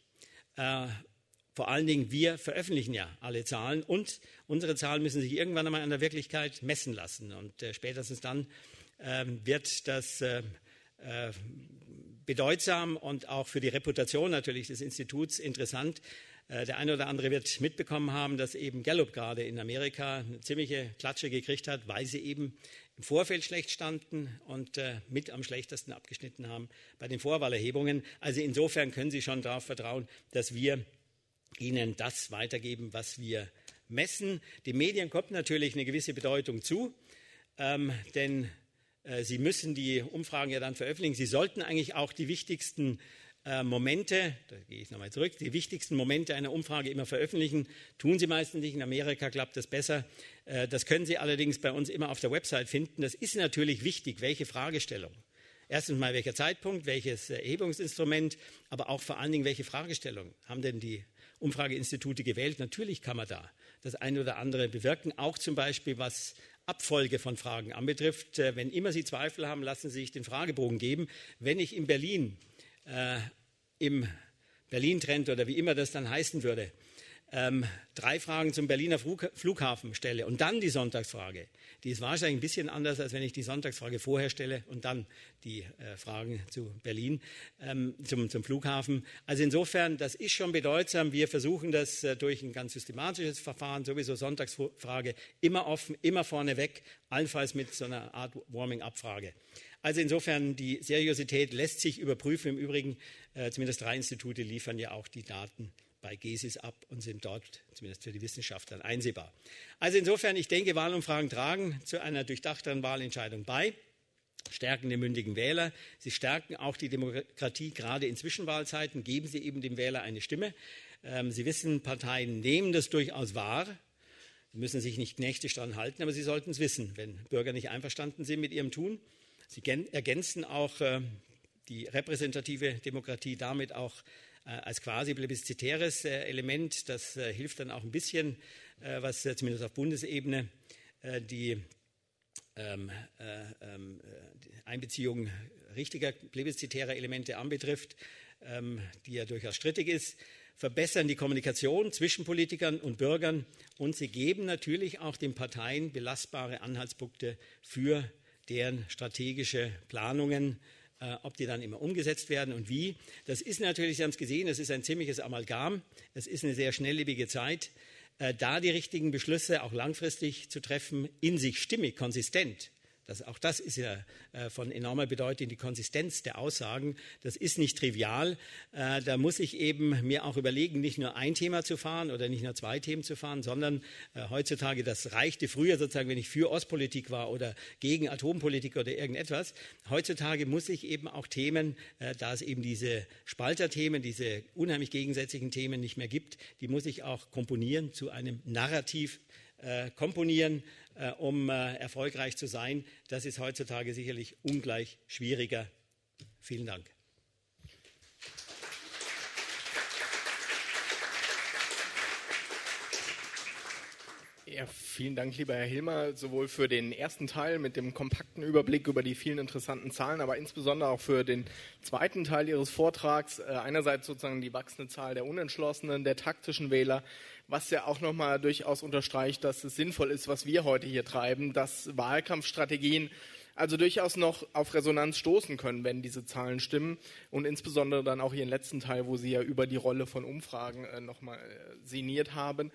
Vor allen Dingen, wir veröffentlichen ja alle Zahlen und unsere Zahlen müssen sich irgendwann einmal an der Wirklichkeit messen lassen. Und spätestens dann wird das bedeutsam und auch für die Reputation natürlich des Instituts interessant. Der eine oder andere wird mitbekommen haben, dass eben Gallup gerade in Amerika eine ziemliche Klatsche gekriegt hat, weil sie eben im Vorfeld schlecht standen und mit am schlechtesten abgeschnitten haben bei den Vorwahlerhebungen. Also insofern können Sie schon darauf vertrauen, dass wir Ihnen das weitergeben, was wir messen. Den Medien kommt natürlich eine gewisse Bedeutung zu, denn Sie müssen die Umfragen ja dann veröffentlichen. Sie sollten eigentlich auch die wichtigsten Momente, da gehe ich nochmal zurück, die wichtigsten Momente einer Umfrage immer veröffentlichen, tun sie meistens nicht. In Amerika klappt das besser. Das können Sie allerdings bei uns immer auf der Website finden. Das ist natürlich wichtig, welche Fragestellung. Erstens mal, welcher Zeitpunkt, welches Erhebungsinstrument, aber auch vor allen Dingen, welche Fragestellung haben denn die Umfrageinstitute gewählt? Natürlich kann man da das eine oder andere bewirken, auch zum Beispiel, was Abfolge von Fragen anbetrifft. Wenn immer Sie Zweifel haben, lassen Sie sich den Fragebogen geben. Wenn ich in Berlin, im Berlin-Trend oder wie immer das dann heißen würde, 3 Fragen zum Berliner Flughafen stelle und dann die Sonntagsfrage. Die ist wahrscheinlich ein bisschen anders, als wenn ich die Sonntagsfrage vorher stelle und dann die Fragen zu Berlin, zum Flughafen. Also insofern, das ist schon bedeutsam. Wir versuchen das durch ein ganz systematisches Verfahren, sowieso Sonntagsfrage, immer offen, immer vorneweg, allenfalls mit so einer Art Warming-up-Frage. Also insofern, die Seriosität lässt sich überprüfen. Im Übrigen, zumindest 3 Institute liefern ja auch die Daten bei GESIS ab und sind dort zumindest für die Wissenschaftler einsehbar. Also insofern, ich denke, Wahlumfragen tragen zu einer durchdachteren Wahlentscheidung bei, stärken den mündigen Wähler. Sie stärken auch die Demokratie, gerade in Zwischenwahlzeiten, geben Sie eben dem Wähler eine Stimme. Sie wissen, Parteien nehmen das durchaus wahr. Sie müssen sich nicht knechtisch daran halten, aber Sie sollten es wissen, wenn Bürger nicht einverstanden sind mit ihrem Tun. Sie ergänzen auch die repräsentative Demokratie damit auch als quasi plebiszitäres Element. Das hilft dann auch ein bisschen, was zumindest auf Bundesebene die Einbeziehung richtiger plebiszitärer Elemente anbetrifft, die ja durchaus strittig ist, verbessern die Kommunikation zwischen Politikern und Bürgern und sie geben natürlich auch den Parteien belastbare Anhaltspunkte für deren strategische Planungen, ob die dann immer umgesetzt werden und wie. Das ist natürlich, Sie haben es gesehen, das ist ein ziemliches Amalgam. Es ist eine sehr schnelllebige Zeit. Da die richtigen Beschlüsse auch langfristig zu treffen, in sich stimmig, konsistent, auch das ist ja von enormer Bedeutung, die Konsistenz der Aussagen. Das ist nicht trivial. Da muss ich eben mir auch überlegen, nicht nur ein Thema zu fahren oder nicht nur 2 Themen zu fahren, sondern heutzutage, das reichte früher sozusagen, wenn ich für Ostpolitik war oder gegen Atompolitik oder irgendetwas. Heutzutage muss ich eben auch Themen, da es eben diese Spalterthemen, diese unheimlich gegensätzlichen Themen nicht mehr gibt, die muss ich auch komponieren, zu einem Narrativ komponieren, um erfolgreich zu sein. Das ist heutzutage sicherlich ungleich schwieriger. Vielen Dank. Ja, vielen Dank, lieber Herr Hilmer, sowohl für den ersten Teil mit dem kompakten Überblick über die vielen interessanten Zahlen, aber insbesondere auch für den zweiten Teil Ihres Vortrags. Einerseits sozusagen die wachsende Zahl der Unentschlossenen, der taktischen Wähler, was ja auch nochmal durchaus unterstreicht, dass es sinnvoll ist, was wir heute hier treiben, dass Wahlkampfstrategien also durchaus noch auf Resonanz stoßen können, wenn diese Zahlen stimmen und insbesondere dann auch Ihren letzten Teil, wo Sie ja über die Rolle von Umfragen nochmal sinniert haben.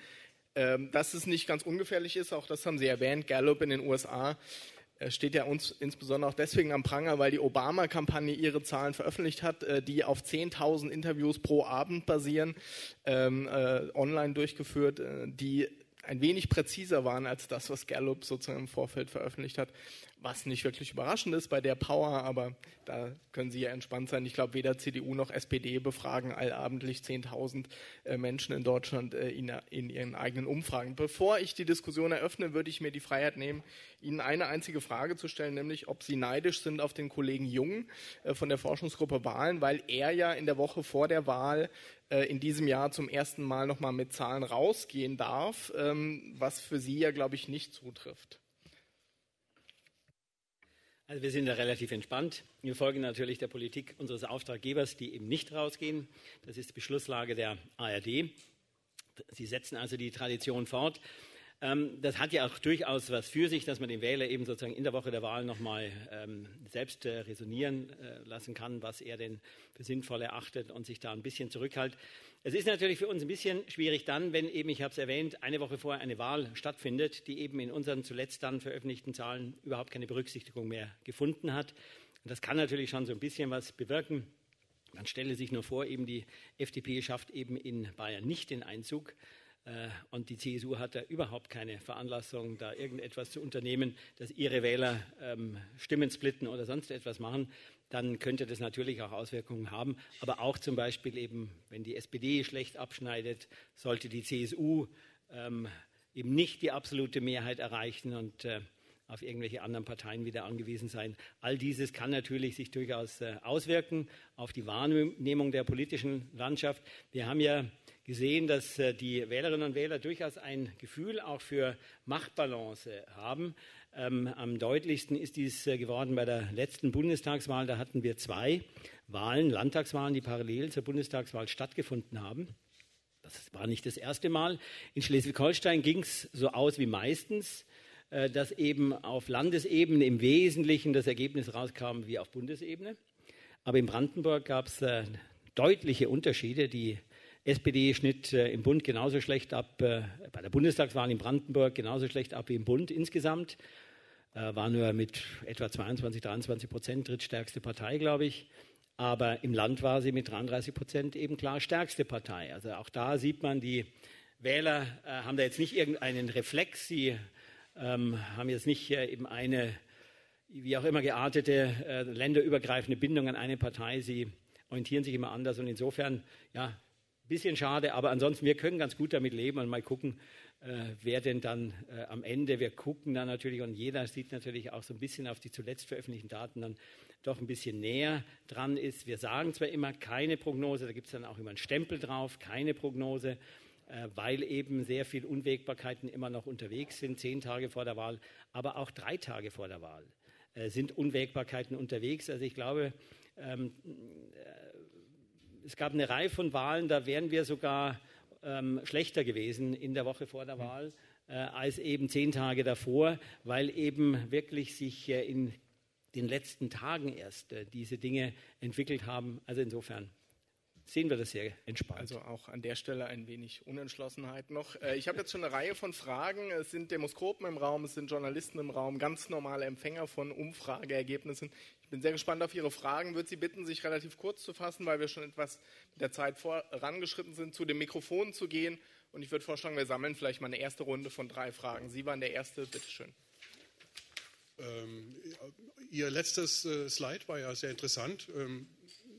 Dass es nicht ganz ungefährlich ist, auch das haben Sie erwähnt, Gallup in den USA steht ja uns insbesondere auch deswegen am Pranger, weil die Obama-Kampagne ihre Zahlen veröffentlicht hat, die auf 10.000 Interviews pro Abend basieren, online durchgeführt, die ein wenig präziser waren als das, was Gallup sozusagen im Vorfeld veröffentlicht hat, was nicht wirklich überraschend ist bei der Power, aber da können Sie ja entspannt sein. Ich glaube, weder CDU noch SPD befragen allabendlich 10.000 Menschen in Deutschland in ihren eigenen Umfragen. Bevor ich die Diskussion eröffne, würde ich mir die Freiheit nehmen, Ihnen eine einzige Frage zu stellen, nämlich ob Sie neidisch sind auf den Kollegen Jung von der Forschungsgruppe Wahlen, weil er ja in der Woche vor der Wahl in diesem Jahr zum ersten Mal nochmal mit Zahlen rausgehen darf, was für Sie ja, glaube ich, nicht zutrifft. Also wir sind da relativ entspannt. Wir folgen natürlich der Politik unseres Auftraggebers, die eben nicht rausgehen. Das ist die Beschlusslage der ARD. Sie setzen also die Tradition fort. Das hat ja auch durchaus was für sich, dass man den Wähler eben sozusagen in der Woche der Wahl nochmal selbst resonieren lassen kann, was er denn für sinnvoll erachtet und sich da ein bisschen zurückhält. Es ist natürlich für uns ein bisschen schwierig dann, wenn eben, ich habe es erwähnt, eine Woche vorher eine Wahl stattfindet, die eben in unseren zuletzt dann veröffentlichten Zahlen überhaupt keine Berücksichtigung mehr gefunden hat. Und das kann natürlich schon so ein bisschen was bewirken. Man stelle sich nur vor, eben die FDP schafft eben in Bayern nicht den Einzug. Und die CSU hat da überhaupt keine Veranlassung, da irgendetwas zu unternehmen, dass ihre Wähler Stimmen splitten oder sonst etwas machen. Dann könnte das natürlich auch Auswirkungen haben. Aber auch zum Beispiel eben, wenn die SPD schlecht abschneidet, sollte die CSU eben nicht die absolute Mehrheit erreichen und auf irgendwelche anderen Parteien wieder angewiesen sein. All dieses kann natürlich sich durchaus auswirken auf die Wahrnehmung der politischen Landschaft. Wir haben ja gesehen, dass die Wählerinnen und Wähler durchaus ein Gefühl auch für Machtbalance haben. Am deutlichsten ist dies geworden bei der letzten Bundestagswahl. Da hatten wir zwei Wahlen, Landtagswahlen, die parallel zur Bundestagswahl stattgefunden haben. Das war nicht das erste Mal. In Schleswig-Holstein ging es so aus wie meistens, dass eben auf Landesebene im Wesentlichen das Ergebnis rauskam wie auf Bundesebene. Aber in Brandenburg gab es deutliche Unterschiede. Die SPD schnitt im Bund genauso schlecht ab, bei der Bundestagswahl in Brandenburg genauso schlecht ab wie im Bund insgesamt. War nur mit etwa 22-23% drittstärkste Partei, glaube ich. Aber im Land war sie mit 33% eben klar stärkste Partei. Also auch da sieht man, die Wähler haben da jetzt nicht irgendeinen Reflex, sie haben jetzt nicht eben eine, wie auch immer geartete, länderübergreifende Bindung an eine Partei. Sie orientieren sich immer anders und insofern, ja, ein bisschen schade, aber ansonsten, wir können ganz gut damit leben und mal gucken, wer denn dann am Ende, wir gucken dann natürlich und jeder sieht natürlich auch so ein bisschen auf die zuletzt veröffentlichten Daten dann doch ein bisschen näher dran ist. Wir sagen zwar immer, keine Prognose, da gibt es dann auch immer einen Stempel drauf, keine Prognose, weil eben sehr viel Unwägbarkeiten immer noch unterwegs sind, 10 Tage vor der Wahl, aber auch 3 Tage vor der Wahl sind Unwägbarkeiten unterwegs. Also ich glaube, es gab eine Reihe von Wahlen, da wären wir sogar schlechter gewesen in der Woche vor der Wahl als eben 10 Tage davor, weil eben wirklich sich in den letzten Tagen erst diese Dinge entwickelt haben. Also insofern sehen wir das sehr entspannt. Also auch an der Stelle ein wenig Unentschlossenheit noch. Ich habe jetzt schon eine Reihe von Fragen. Es sind Demoskopen im Raum, es sind Journalisten im Raum, ganz normale Empfänger von Umfrageergebnissen. Ich bin sehr gespannt auf Ihre Fragen. Ich würde Sie bitten, sich relativ kurz zu fassen, weil wir schon etwas mit der Zeit vorangeschritten sind, zu den Mikrofonen zu gehen. Und ich würde vorschlagen, wir sammeln vielleicht mal eine erste Runde von 3 Fragen. Sie waren der Erste, bitteschön. Ihr letztes Slide war ja sehr interessant.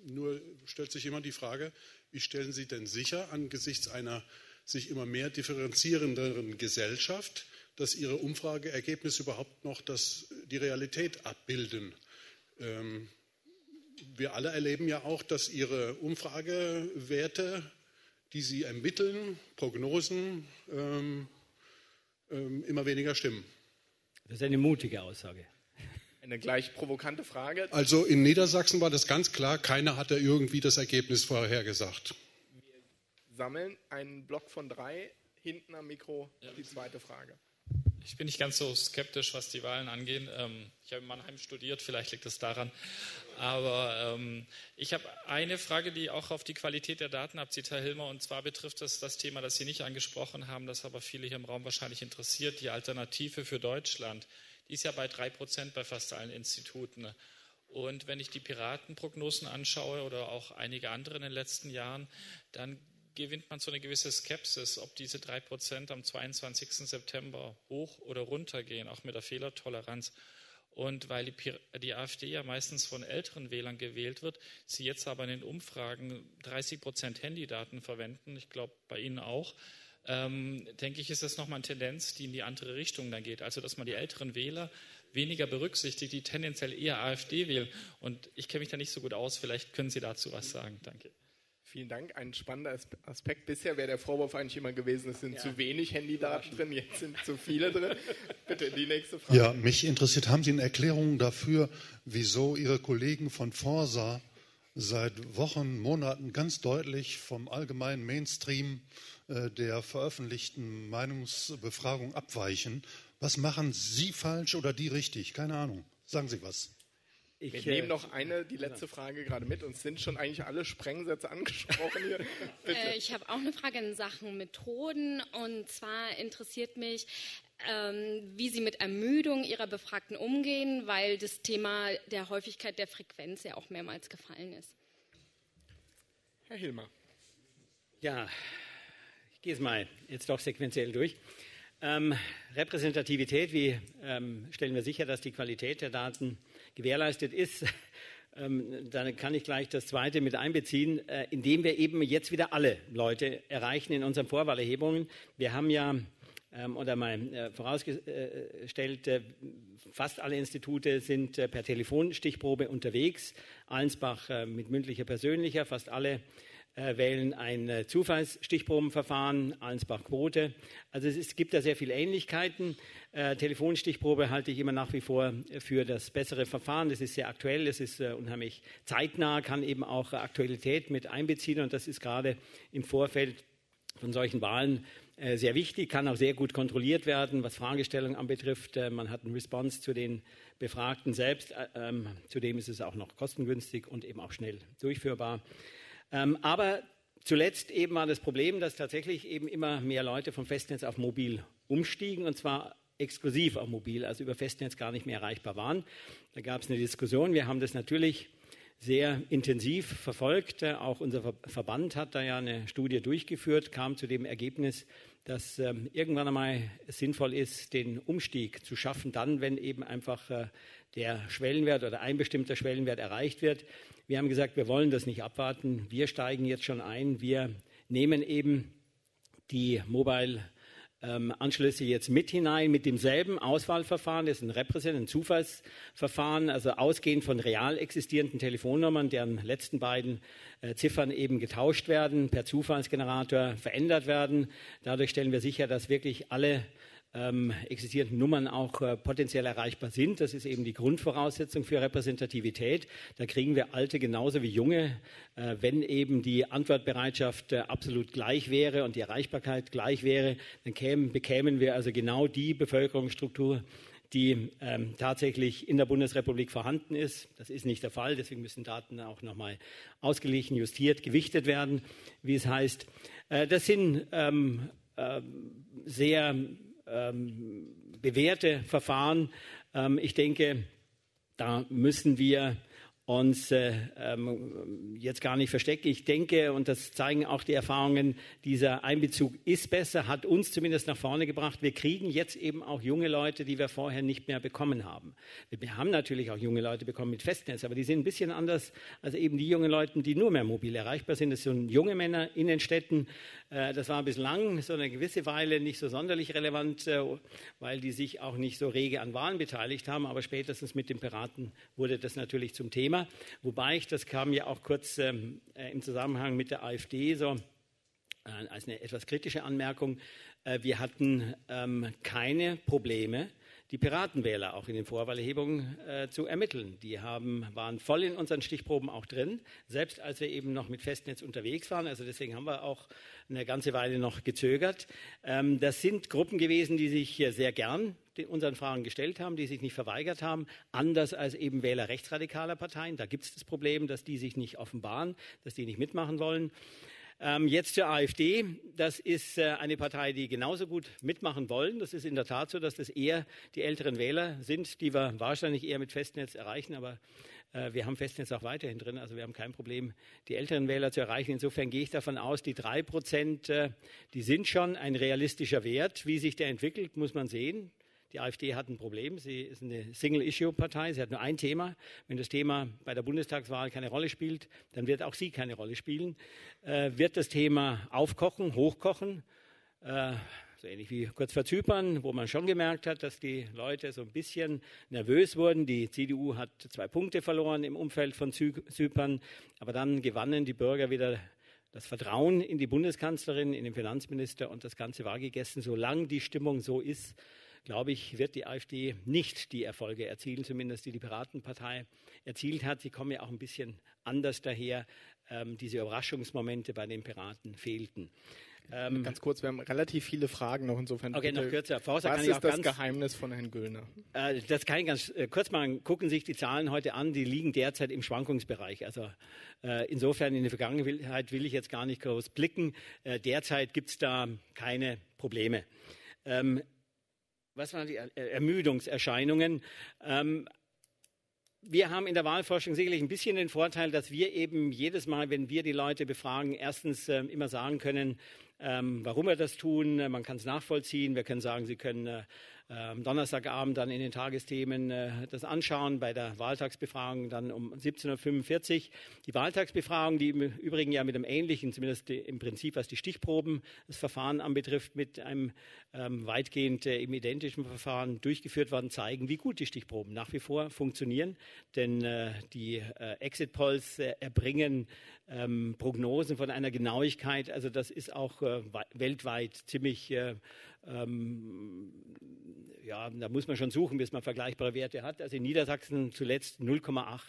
Nur stellt sich immer die Frage, wie stellen Sie denn sicher angesichts einer sich immer mehr differenzierenderen Gesellschaft, dass Ihre Umfrageergebnisse überhaupt noch die Realität abbilden? Wir alle erleben ja auch, dass Ihre Umfragewerte, die Sie ermitteln, Prognosen, immer weniger stimmen. Das ist eine mutige Aussage. Eine gleich provokante Frage. Also in Niedersachsen war das ganz klar, keiner hatte irgendwie das Ergebnis vorhergesagt. Wir sammeln einen Block von 3, hinten am Mikro die zweite Frage. Ich bin nicht ganz so skeptisch, was die Wahlen angehen. Ich habe in Mannheim studiert, vielleicht liegt es daran. Aber ich habe eine Frage, die auch auf die Qualität der Daten abzieht, Herr Hilmer. Und zwar betrifft es das Thema, das Sie nicht angesprochen haben, das aber viele hier im Raum wahrscheinlich interessiert, die Alternative für Deutschland. Die ist ja bei 3% bei fast allen Instituten. Und wenn ich die Piratenprognosen anschaue oder auch einige andere in den letzten Jahren, dann gewinnt man so eine gewisse Skepsis, ob diese 3% am 22. September hoch oder runter gehen, auch mit der Fehlertoleranz. Und weil die AfD ja meistens von älteren Wählern gewählt wird, sie jetzt aber in den Umfragen 30% Handydaten verwenden, ich glaube bei Ihnen auch, denke ich, ist das nochmal eine Tendenz, die in die andere Richtung dann geht. Also, dass man die älteren Wähler weniger berücksichtigt, die tendenziell eher AfD wählen. Und ich kenne mich da nicht so gut aus. Vielleicht können Sie dazu was sagen. Danke. Vielen Dank. Ein spannender Aspekt. Bisher wäre der Vorwurf eigentlich immer gewesen, es sind zu wenig Handydaten drin, jetzt sind zu viele drin. Bitte, die nächste Frage. Ja, mich interessiert, haben Sie eine Erklärung dafür, wieso Ihre Kollegen von Forsa seit Wochen, Monaten ganz deutlich vom allgemeinen Mainstream der veröffentlichten Meinungsbefragung abweichen? Was machen Sie falsch oder die richtig? Keine Ahnung. Sagen Sie was. Wir nehmen noch die letzte Frage gerade mit. Uns sind schon eigentlich alle Sprengsätze angesprochen hier. Bitte. Ich habe auch eine Frage in Sachen Methoden. Und zwar interessiert mich, wie Sie mit Ermüdung Ihrer Befragten umgehen, weil das Thema der Häufigkeit der Frequenz ja auch mehrmals gefallen ist. Herr Hilmer. Ja, Ich gehe es mal jetzt doch sequenziell durch. Repräsentativität, wie stellen wir sicher, dass die Qualität der Daten gewährleistet ist? Dann kann ich gleich das Zweite mit einbeziehen, indem wir eben jetzt wieder alle Leute erreichen in unseren Vorwahlerhebungen. Wir haben ja, oder mal vorausgestellt, fast alle Institute sind per Telefonstichprobe unterwegs. Allensbach mit mündlicher, persönlicher, fast alle wählen ein Zufallsstichprobenverfahren, Allensbach-Quote. Also es gibt da sehr viele Ähnlichkeiten. Telefonstichprobe halte ich immer nach wie vor für das bessere Verfahren. Das ist sehr aktuell, das ist unheimlich zeitnah, kann eben auch Aktualität mit einbeziehen. Und das ist gerade im Vorfeld von solchen Wahlen sehr wichtig, kann auch sehr gut kontrolliert werden, was Fragestellungen anbetrifft. Man hat einen Response zu den Befragten selbst. Zudem ist es auch noch kostengünstig und eben auch schnell durchführbar. Aber zuletzt eben war das Problem, dass tatsächlich eben immer mehr Leute vom Festnetz auf mobil umstiegen, und zwar exklusiv auf mobil, also über Festnetz gar nicht mehr erreichbar waren. Da gab es eine Diskussion. Wir haben das natürlich sehr intensiv verfolgt. Auch unser Verband hat da ja eine Studie durchgeführt, kam zu dem Ergebnis, dass irgendwann einmal sinnvoll ist, den Umstieg zu schaffen, dann, wenn eben einfach der Schwellenwert oder ein bestimmter Schwellenwert erreicht wird. Wir haben gesagt, wir wollen das nicht abwarten. Wir steigen jetzt schon ein. Wir nehmen eben die Mobile-Anschlüsse jetzt mit hinein mit demselben Auswahlverfahren. Das ist ein repräsentatives, ein Zufallsverfahren, also ausgehend von real existierenden Telefonnummern, deren letzten beiden Ziffern eben getauscht werden, per Zufallsgenerator verändert werden. Dadurch stellen wir sicher, dass wirklich alle existierenden Nummern auch potenziell erreichbar sind. Das ist eben die Grundvoraussetzung für Repräsentativität. Da kriegen wir Alte genauso wie Junge, wenn eben die Antwortbereitschaft absolut gleich wäre und die Erreichbarkeit gleich wäre, dann bekämen wir also genau die Bevölkerungsstruktur, die tatsächlich in der Bundesrepublik vorhanden ist. Das ist nicht der Fall, deswegen müssen Daten auch nochmal ausgeglichen, justiert, gewichtet werden, wie es heißt. Das sind sehr bewährte Verfahren. Ich denke, da müssen wir uns jetzt gar nicht verstecken. Ich denke, und das zeigen auch die Erfahrungen, dieser Einbezug ist besser, hat uns zumindest nach vorne gebracht. Wir kriegen jetzt eben auch junge Leute, die wir vorher nicht mehr bekommen haben. Wir haben natürlich auch junge Leute bekommen mit Festnetz, aber die sind ein bisschen anders als eben die jungen Leute, die nur mehr mobil erreichbar sind. Das sind junge Männer in den Städten. Das war bislang so eine gewisse Weile nicht so sonderlich relevant, weil die sich auch nicht so rege an Wahlen beteiligt haben. Aber spätestens mit den Piraten wurde das natürlich zum Thema. Wobei ich, das kam ja auch kurz im Zusammenhang mit der AfD so als eine etwas kritische Anmerkung, wir hatten keine Probleme, die Piratenwähler auch in den Vorwahlerhebungen zu ermitteln. Die waren voll in unseren Stichproben auch drin, selbst als wir eben noch mit Festnetz unterwegs waren. Also deswegen haben wir auch eine ganze Weile noch gezögert. Das sind Gruppen gewesen, die sich sehr gern unseren Fragen gestellt haben, die sich nicht verweigert haben, anders als eben Wähler rechtsradikaler Parteien. Da gibt es das Problem, dass die sich nicht offenbaren, dass die nicht mitmachen wollen. Jetzt zur AfD. Das ist eine Partei, die genauso gut mitmachen wollen. Das ist in der Tat so, dass das eher die älteren Wähler sind, die wir wahrscheinlich eher mit Festnetz erreichen. Aber wir haben Festnetz auch weiterhin drin. Also wir haben kein Problem, die älteren Wähler zu erreichen. Insofern gehe ich davon aus, die 3%, die sind schon ein realistischer Wert. Wie sich der entwickelt, muss man sehen. Die AfD hat ein Problem. Sie ist eine Single-Issue-Partei. Sie hat nur ein Thema. Wenn das Thema bei der Bundestagswahl keine Rolle spielt, dann wird auch sie keine Rolle spielen. Wird das Thema aufkochen, hochkochen, so ähnlich wie kurz vor Zypern, wo man schon gemerkt hat, dass die Leute so ein bisschen nervös wurden. Die CDU hat 2 Punkte verloren im Umfeld von Zypern. Aber dann gewannen die Bürger wieder das Vertrauen in die Bundeskanzlerin, in den Finanzminister, und das Ganze war gegessen. Solange die Stimmung so ist, glaube ich, wird die AfD nicht die Erfolge erzielen, zumindest die Piratenpartei erzielt hat. Sie kommen ja auch ein bisschen anders daher. Diese Überraschungsmomente bei den Piraten fehlten. Ganz kurz, wir haben relativ viele Fragen noch, insofern. Okay, bitte, noch kürzer. Forsa, was ist das Geheimnis von Herrn Güllner? Das kann ich ganz kurz machen. Gucken Sie sich die Zahlen heute an, die liegen derzeit im Schwankungsbereich. Also insofern in die Vergangenheit will ich jetzt gar nicht groß blicken. Derzeit gibt es da keine Probleme. Was waren die Ermüdungserscheinungen? Wir haben in der Wahlforschung sicherlich ein bisschen den Vorteil, dass wir eben jedes Mal, wenn wir die Leute befragen, erstens immer sagen können, warum wir das tun. Man kann es nachvollziehen. Wir können sagen, Sie können am Donnerstagabend dann in den Tagesthemen das anschauen, bei der Wahltagsbefragung dann um 17.45 Uhr. Die Wahltagsbefragung, die im Übrigen ja mit einem ähnlichen, zumindest im Prinzip, was die Stichproben, das Verfahren anbetrifft, mit einem weitgehend im identischen Verfahren durchgeführt worden, zeigen, wie gut die Stichproben nach wie vor funktionieren. Denn die Exit-Polls erbringen Prognosen von einer Genauigkeit. Also das ist auch weltweit ziemlich, ja, da muss man schon suchen, bis man vergleichbare Werte hat. Also in Niedersachsen zuletzt 0,8.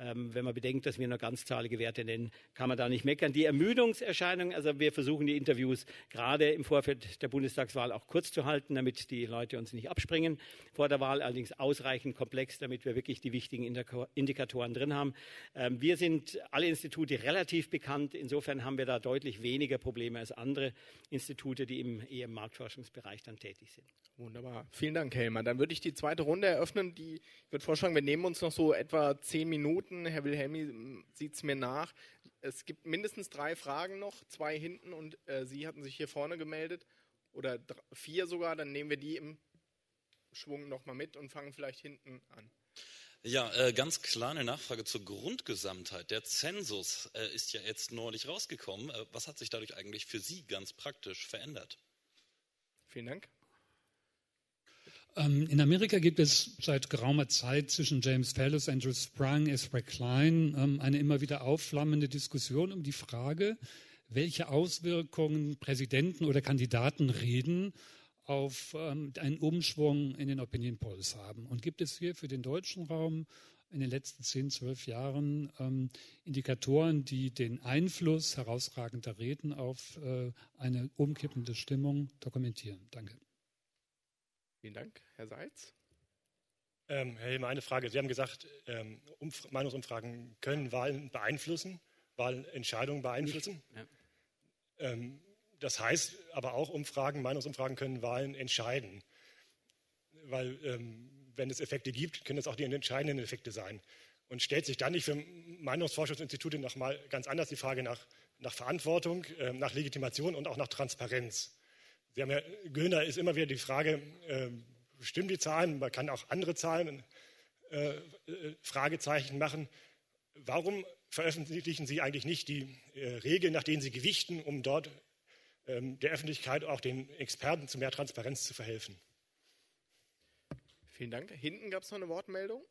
Wenn man bedenkt, dass wir nur ganzzahlige Werte nennen, kann man da nicht meckern. Die Ermüdungserscheinung, also wir versuchen die Interviews gerade im Vorfeld der Bundestagswahl auch kurz zu halten, damit die Leute uns nicht abspringen. Vor der Wahl allerdings ausreichend komplex, damit wir wirklich die wichtigen Indikatoren drin haben. Wir sind alle Institute relativ bekannt. Insofern haben wir da deutlich weniger Probleme als andere Institute, die eher im Marktforschungsbereich dann tätig sind. Wunderbar. Vielen Dank, Helmer. Dann würde ich die zweite Runde eröffnen. Ich würde vorschlagen, wir nehmen uns noch so etwa 10 Minuten. Herr Wilhelmi sieht es mir nach. Es gibt mindestens 3 Fragen noch, 2 hinten und Sie hatten sich hier vorne gemeldet oder 4 sogar. Dann nehmen wir die im Schwung nochmal mit und fangen vielleicht hinten an. Ja, ganz kleine Nachfrage zur Grundgesamtheit. Der Zensus ist ja jetzt neulich rausgekommen. Was hat sich dadurch eigentlich für Sie ganz praktisch verändert? Vielen Dank. In Amerika gibt es seit geraumer Zeit zwischen James Fallows, Andrew Sprung, Ezra Klein eine immer wieder aufflammende Diskussion um die Frage, welche Auswirkungen Präsidenten- oder Kandidatenreden auf einen Umschwung in den Opinion Polls haben. Und gibt es hier für den deutschen Raum in den letzten 10, 12 Jahren Indikatoren, die den Einfluss herausragender Reden auf eine umkippende Stimmung dokumentieren? Danke. Vielen Dank. Herr Seitz. Herr Hilmer, eine Frage. Sie haben gesagt, Meinungsumfragen können Wahlen beeinflussen, Wahlentscheidungen beeinflussen. Ja. Das heißt aber auch, Meinungsumfragen können Wahlen entscheiden. Weil wenn es Effekte gibt, können das auch die entscheidenden Effekte sein. Und stellt sich dann nicht für Meinungsforschungsinstitute nochmal ganz anders die Frage nach Verantwortung, nach Legitimation und auch nach Transparenz? Sie haben ja, Güllner ist immer wieder die Frage, stimmen die Zahlen? Man kann auch andere Zahlen Fragezeichen machen. Warum veröffentlichen Sie eigentlich nicht die Regeln, nach denen Sie gewichten, um dort der Öffentlichkeit, auch den Experten, zu mehr Transparenz zu verhelfen? Vielen Dank. Hinten gab es noch eine Wortmeldung.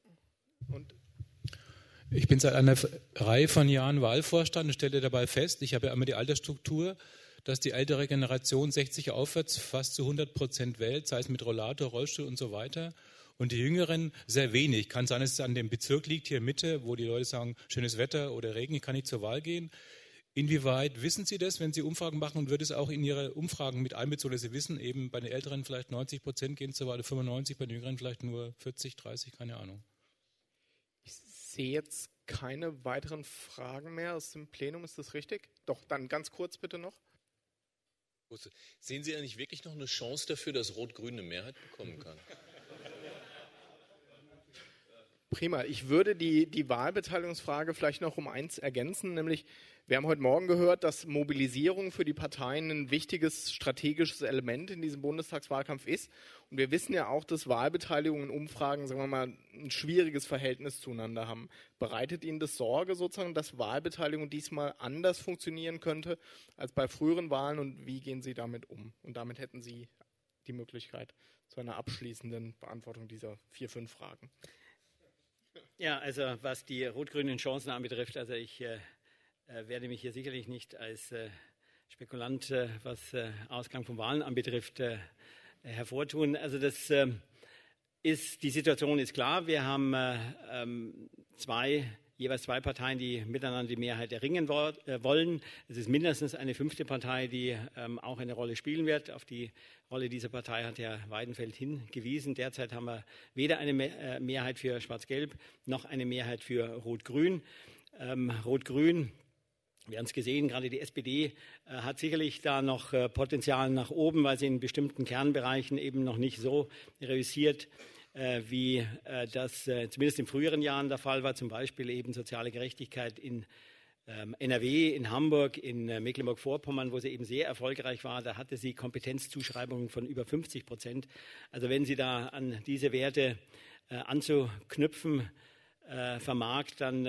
Ich bin seit einer Reihe von Jahren Wahlvorstand und stelle dabei fest, ich habe ja immer die Altersstruktur, dass die ältere Generation 60 aufwärts fast zu 100% wählt, sei es mit Rollator, Rollstuhl und so weiter. Und die Jüngeren sehr wenig. Kann sein, dass es an dem Bezirk liegt, hier Mitte, wo die Leute sagen, schönes Wetter oder Regen, ich kann nicht zur Wahl gehen. Inwieweit wissen Sie das, wenn Sie Umfragen machen, und wird es auch in Ihre Umfragen mit einbezogen, dass Sie wissen, eben bei den Älteren vielleicht 90% gehen zur Wahl, 95%, bei den Jüngeren vielleicht nur 40, 30%, keine Ahnung. Ich sehe jetzt keine weiteren Fragen mehr aus dem Plenum, ist das richtig? Doch, dann ganz kurz bitte noch. Sehen Sie eigentlich wirklich noch eine Chance dafür, dass Rot-Grün eine Mehrheit bekommen kann? Prima. Ich würde die Wahlbeteiligungsfrage vielleicht noch um eins ergänzen, nämlich wir haben heute Morgen gehört, dass Mobilisierung für die Parteien ein wichtiges strategisches Element in diesem Bundestagswahlkampf ist. Und wir wissen ja auch, dass Wahlbeteiligung und Umfragen, sagen wir mal, ein schwieriges Verhältnis zueinander haben. Bereitet Ihnen das Sorge sozusagen, dass Wahlbeteiligung diesmal anders funktionieren könnte als bei früheren Wahlen? Und wie gehen Sie damit um? Und damit hätten Sie die Möglichkeit zu einer abschließenden Beantwortung dieser 4, 5 Fragen. Ja, also was die rot-grünen Chancen anbetrifft, also ich werde mich hier sicherlich nicht als Spekulant, was Ausgang von Wahlen anbetrifft, hervortun. Also das die Situation ist klar. Wir haben jeweils zwei Parteien, die miteinander die Mehrheit erringen wollen. Es ist mindestens eine 5. Partei, die auch eine Rolle spielen wird. Auf die Rolle dieser Partei hat Herr Weidenfeld hingewiesen. Derzeit haben wir weder eine Mehrheit für Schwarz-Gelb noch eine Mehrheit für Rot-Grün. Rot-Grün, wir haben es gesehen, gerade die SPD hat sicherlich da noch Potenzial nach oben, weil sie in bestimmten Kernbereichen eben noch nicht so reüssiert wie das zumindest in früheren Jahren der Fall war, zum Beispiel eben soziale Gerechtigkeit in NRW, in Hamburg, in Mecklenburg-Vorpommern, wo sie eben sehr erfolgreich war, da hatte sie Kompetenzzuschreibungen von über 50%. Also wenn sie da an diese Werte anzuknüpfen vermag, dann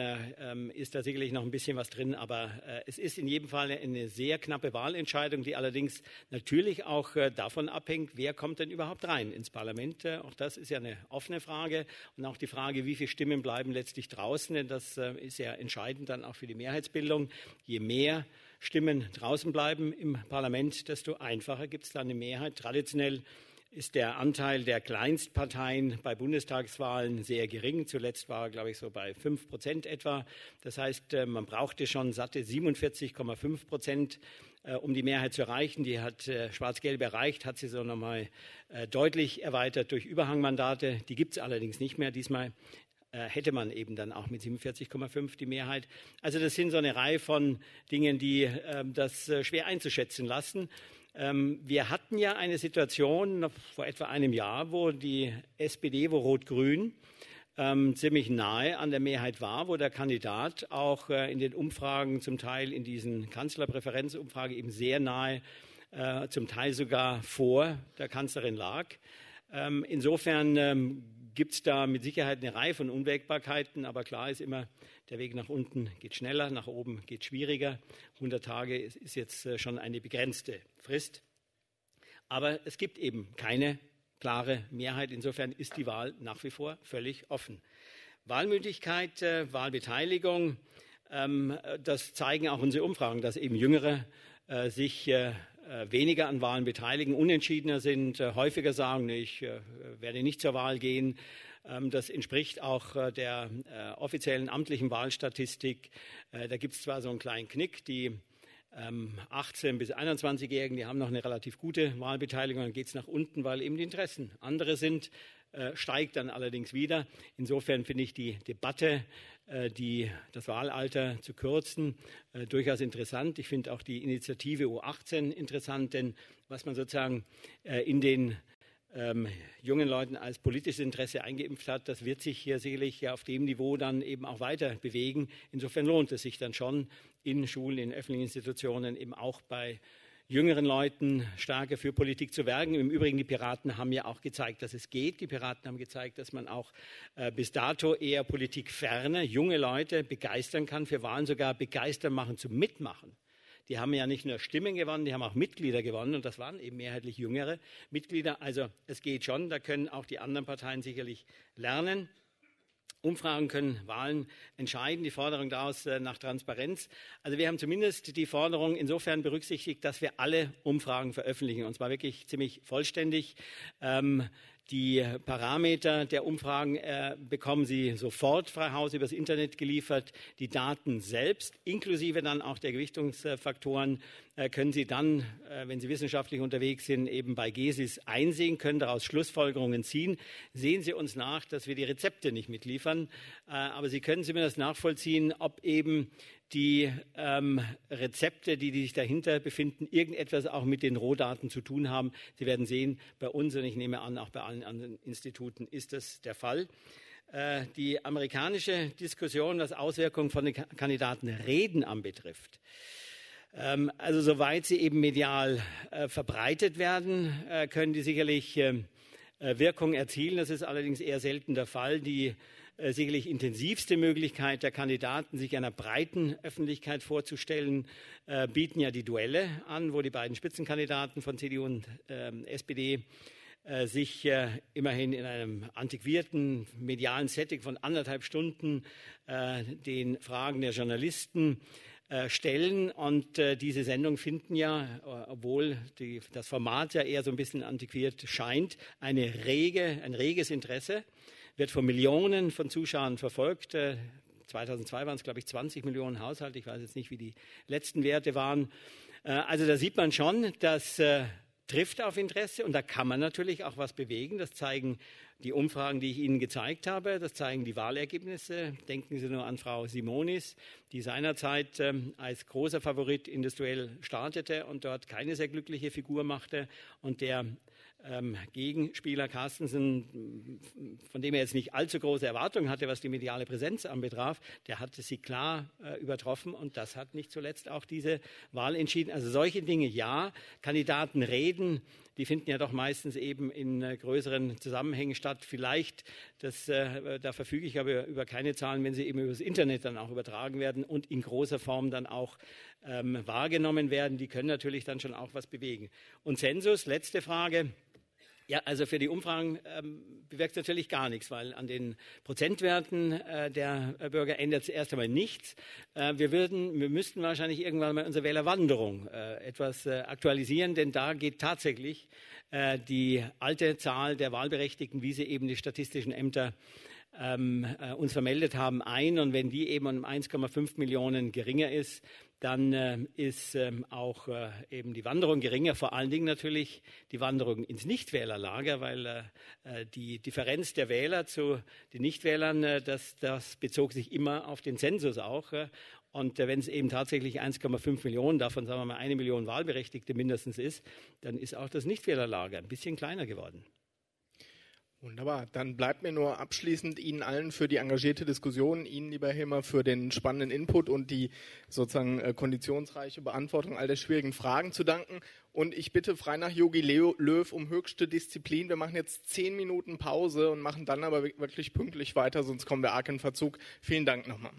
ist da sicherlich noch ein bisschen was drin. Aber es ist in jedem Fall eine sehr knappe Wahlentscheidung, die allerdings natürlich auch davon abhängt, wer kommt denn überhaupt rein ins Parlament. Auch das ist ja eine offene Frage. Und auch die Frage, wie viele Stimmen bleiben letztlich draußen, denn das ist ja entscheidend dann auch für die Mehrheitsbildung. Je mehr Stimmen draußen bleiben im Parlament, desto einfacher gibt es da eine Mehrheit. Traditionell ist der Anteil der Kleinstparteien bei Bundestagswahlen sehr gering. Zuletzt war er, glaube ich, so bei 5% etwa. Das heißt, man brauchte schon satte 47,5%, um die Mehrheit zu erreichen. Die hat Schwarz-Gelb erreicht, hat sie so nochmal deutlich erweitert durch Überhangmandate. Die gibt es allerdings nicht mehr diesmal. Hätte man eben dann auch mit 47,5 die Mehrheit. Also das sind so eine Reihe von Dingen, die das schwer einzuschätzen lassen. Wir hatten ja eine Situation noch vor etwa einem Jahr, wo die SPD, wo Rot-Grün ziemlich nahe an der Mehrheit war, wo der Kandidat auch in den Umfragen, zum Teil in diesen Kanzlerpräferenzumfragen eben sehr nahe, zum Teil sogar vor der Kanzlerin lag. Insofern gibt es da mit Sicherheit eine Reihe von Unwägbarkeiten, aber klar ist immer, der Weg nach unten geht schneller, nach oben geht schwieriger. 100 Tage ist jetzt schon eine begrenzte Frist. Aber es gibt eben keine klare Mehrheit. Insofern ist die Wahl nach wie vor völlig offen. Wahlmündigkeit, Wahlbeteiligung, das zeigen auch unsere Umfragen, dass eben Jüngere sich weniger an Wahlen beteiligen, unentschiedener sind, häufiger sagen, nee, ich werde nicht zur Wahl gehen. Das entspricht auch der offiziellen amtlichen Wahlstatistik. Da gibt es zwar so einen kleinen Knick, die 18- bis 21-Jährigen, die haben noch eine relativ gute Wahlbeteiligung, dann geht es nach unten, weil eben die Interessen andere sind, steigt dann allerdings wieder. Insofern finde ich die Debatte, das Wahlalter zu kürzen, durchaus interessant. Ich finde auch die Initiative U18 interessant, denn was man sozusagen in den jungen Leuten als politisches Interesse eingeimpft hat, das wird sich hier sicherlich ja auf dem Niveau dann eben auch weiter bewegen. Insofern lohnt es sich dann schon, in Schulen, in öffentlichen Institutionen, eben auch bei jüngeren Leuten stärker für Politik zu werben. Im Übrigen, die Piraten haben ja auch gezeigt, dass es geht. Die Piraten haben gezeigt, dass man auch bis dato eher politikferne junge Leute begeistern kann, für Wahlen sogar begeistern machen zum Mitmachen. Die haben ja nicht nur Stimmen gewonnen, die haben auch Mitglieder gewonnen. Und das waren eben mehrheitlich jüngere Mitglieder. Also es geht schon, da können auch die anderen Parteien sicherlich lernen. Umfragen können Wahlen entscheiden, die Forderung daraus nach Transparenz. Also wir haben zumindest die Forderung insofern berücksichtigt, dass wir alle Umfragen veröffentlichen. Und zwar wirklich ziemlich vollständig. Die Parameter der Umfragen bekommen Sie sofort frei Haus übers Internet geliefert. Die Daten selbst, inklusive dann auch der Gewichtungsfaktoren, können Sie dann, wenn Sie wissenschaftlich unterwegs sind, eben bei GESIS einsehen, können daraus Schlussfolgerungen ziehen. Sehen Sie uns nach, dass wir die Rezepte nicht mitliefern. Aber Sie können zumindest nachvollziehen, ob eben die Rezepte, die sich dahinter befinden, irgendetwas auch mit den Rohdaten zu tun haben. Sie werden sehen, bei uns und ich nehme an, auch bei allen anderen Instituten ist das der Fall. Die amerikanische Diskussion, was Auswirkungen von den Kandidatenreden anbetrifft, also soweit sie eben medial verbreitet werden, können die sicherlich Wirkung erzielen. Das ist allerdings eher selten der Fall. Die sicherlich intensivste Möglichkeit der Kandidaten, sich einer breiten Öffentlichkeit vorzustellen, bieten ja die Duelle an, wo die beiden Spitzenkandidaten von CDU und SPD sich immerhin in einem antiquierten medialen Setting von 1,5 Stunden den Fragen der Journalisten stellen. Und diese Sendungen finden ja, obwohl das Format ja eher so ein bisschen antiquiert scheint, ein reges Interesse. Wird von Millionen von Zuschauern verfolgt. 2002 waren es, glaube ich, 20 Millionen Haushalte. Ich weiß jetzt nicht, wie die letzten Werte waren. Also da sieht man schon, das trifft auf Interesse. Und da kann man natürlich auch was bewegen. Das zeigen die Umfragen, die ich Ihnen gezeigt habe. Das zeigen die Wahlergebnisse. Denken Sie nur an Frau Simonis, die seinerzeit als großer Favorit in das Duell startete und dort keine sehr glückliche Figur machte. Und der Gegenspieler Carstensen, von dem er jetzt nicht allzu große Erwartungen hatte, was die mediale Präsenz anbetraf, der hatte sie klar übertroffen, und das hat nicht zuletzt auch diese Wahl entschieden. Also solche Dinge, ja, Kandidaten reden, die finden ja doch meistens eben in größeren Zusammenhängen statt. Vielleicht, da verfüge ich aber über keine Zahlen, wenn sie eben über das Internet dann auch übertragen werden und in großer Form dann auch wahrgenommen werden. Die können natürlich dann schon auch was bewegen. Und Zensus, letzte Frage. Ja, also für die Umfragen bewirkt es natürlich gar nichts, weil an den Prozentwerten der Bürger ändert es erst einmal nichts. Wir müssten wahrscheinlich irgendwann mal unsere Wählerwanderung etwas aktualisieren, denn da geht tatsächlich die alte Zahl der Wahlberechtigten, wie sie eben die statistischen Ämter uns vermeldet haben, ein. Und wenn die eben um 1,5 Millionen geringer ist, dann ist auch eben die Wanderung geringer, vor allen Dingen natürlich die Wanderung ins Nichtwählerlager, weil die Differenz der Wähler zu den Nichtwählern, das bezog sich immer auf den Zensus auch. Und wenn es eben tatsächlich 1,5 Millionen, davon sagen wir mal 1 Million Wahlberechtigte mindestens ist, dann ist auch das Nichtwählerlager ein bisschen kleiner geworden. Wunderbar. Dann bleibt mir nur abschließend Ihnen allen für die engagierte Diskussion, Ihnen, lieber Hilmer, für den spannenden Input und die sozusagen konditionsreiche Beantwortung all der schwierigen Fragen zu danken. Und ich bitte frei nach Jogi Löw um höchste Disziplin. Wir machen jetzt 10 Minuten Pause und machen dann aber wirklich pünktlich weiter, sonst kommen wir arg in Verzug. Vielen Dank nochmal.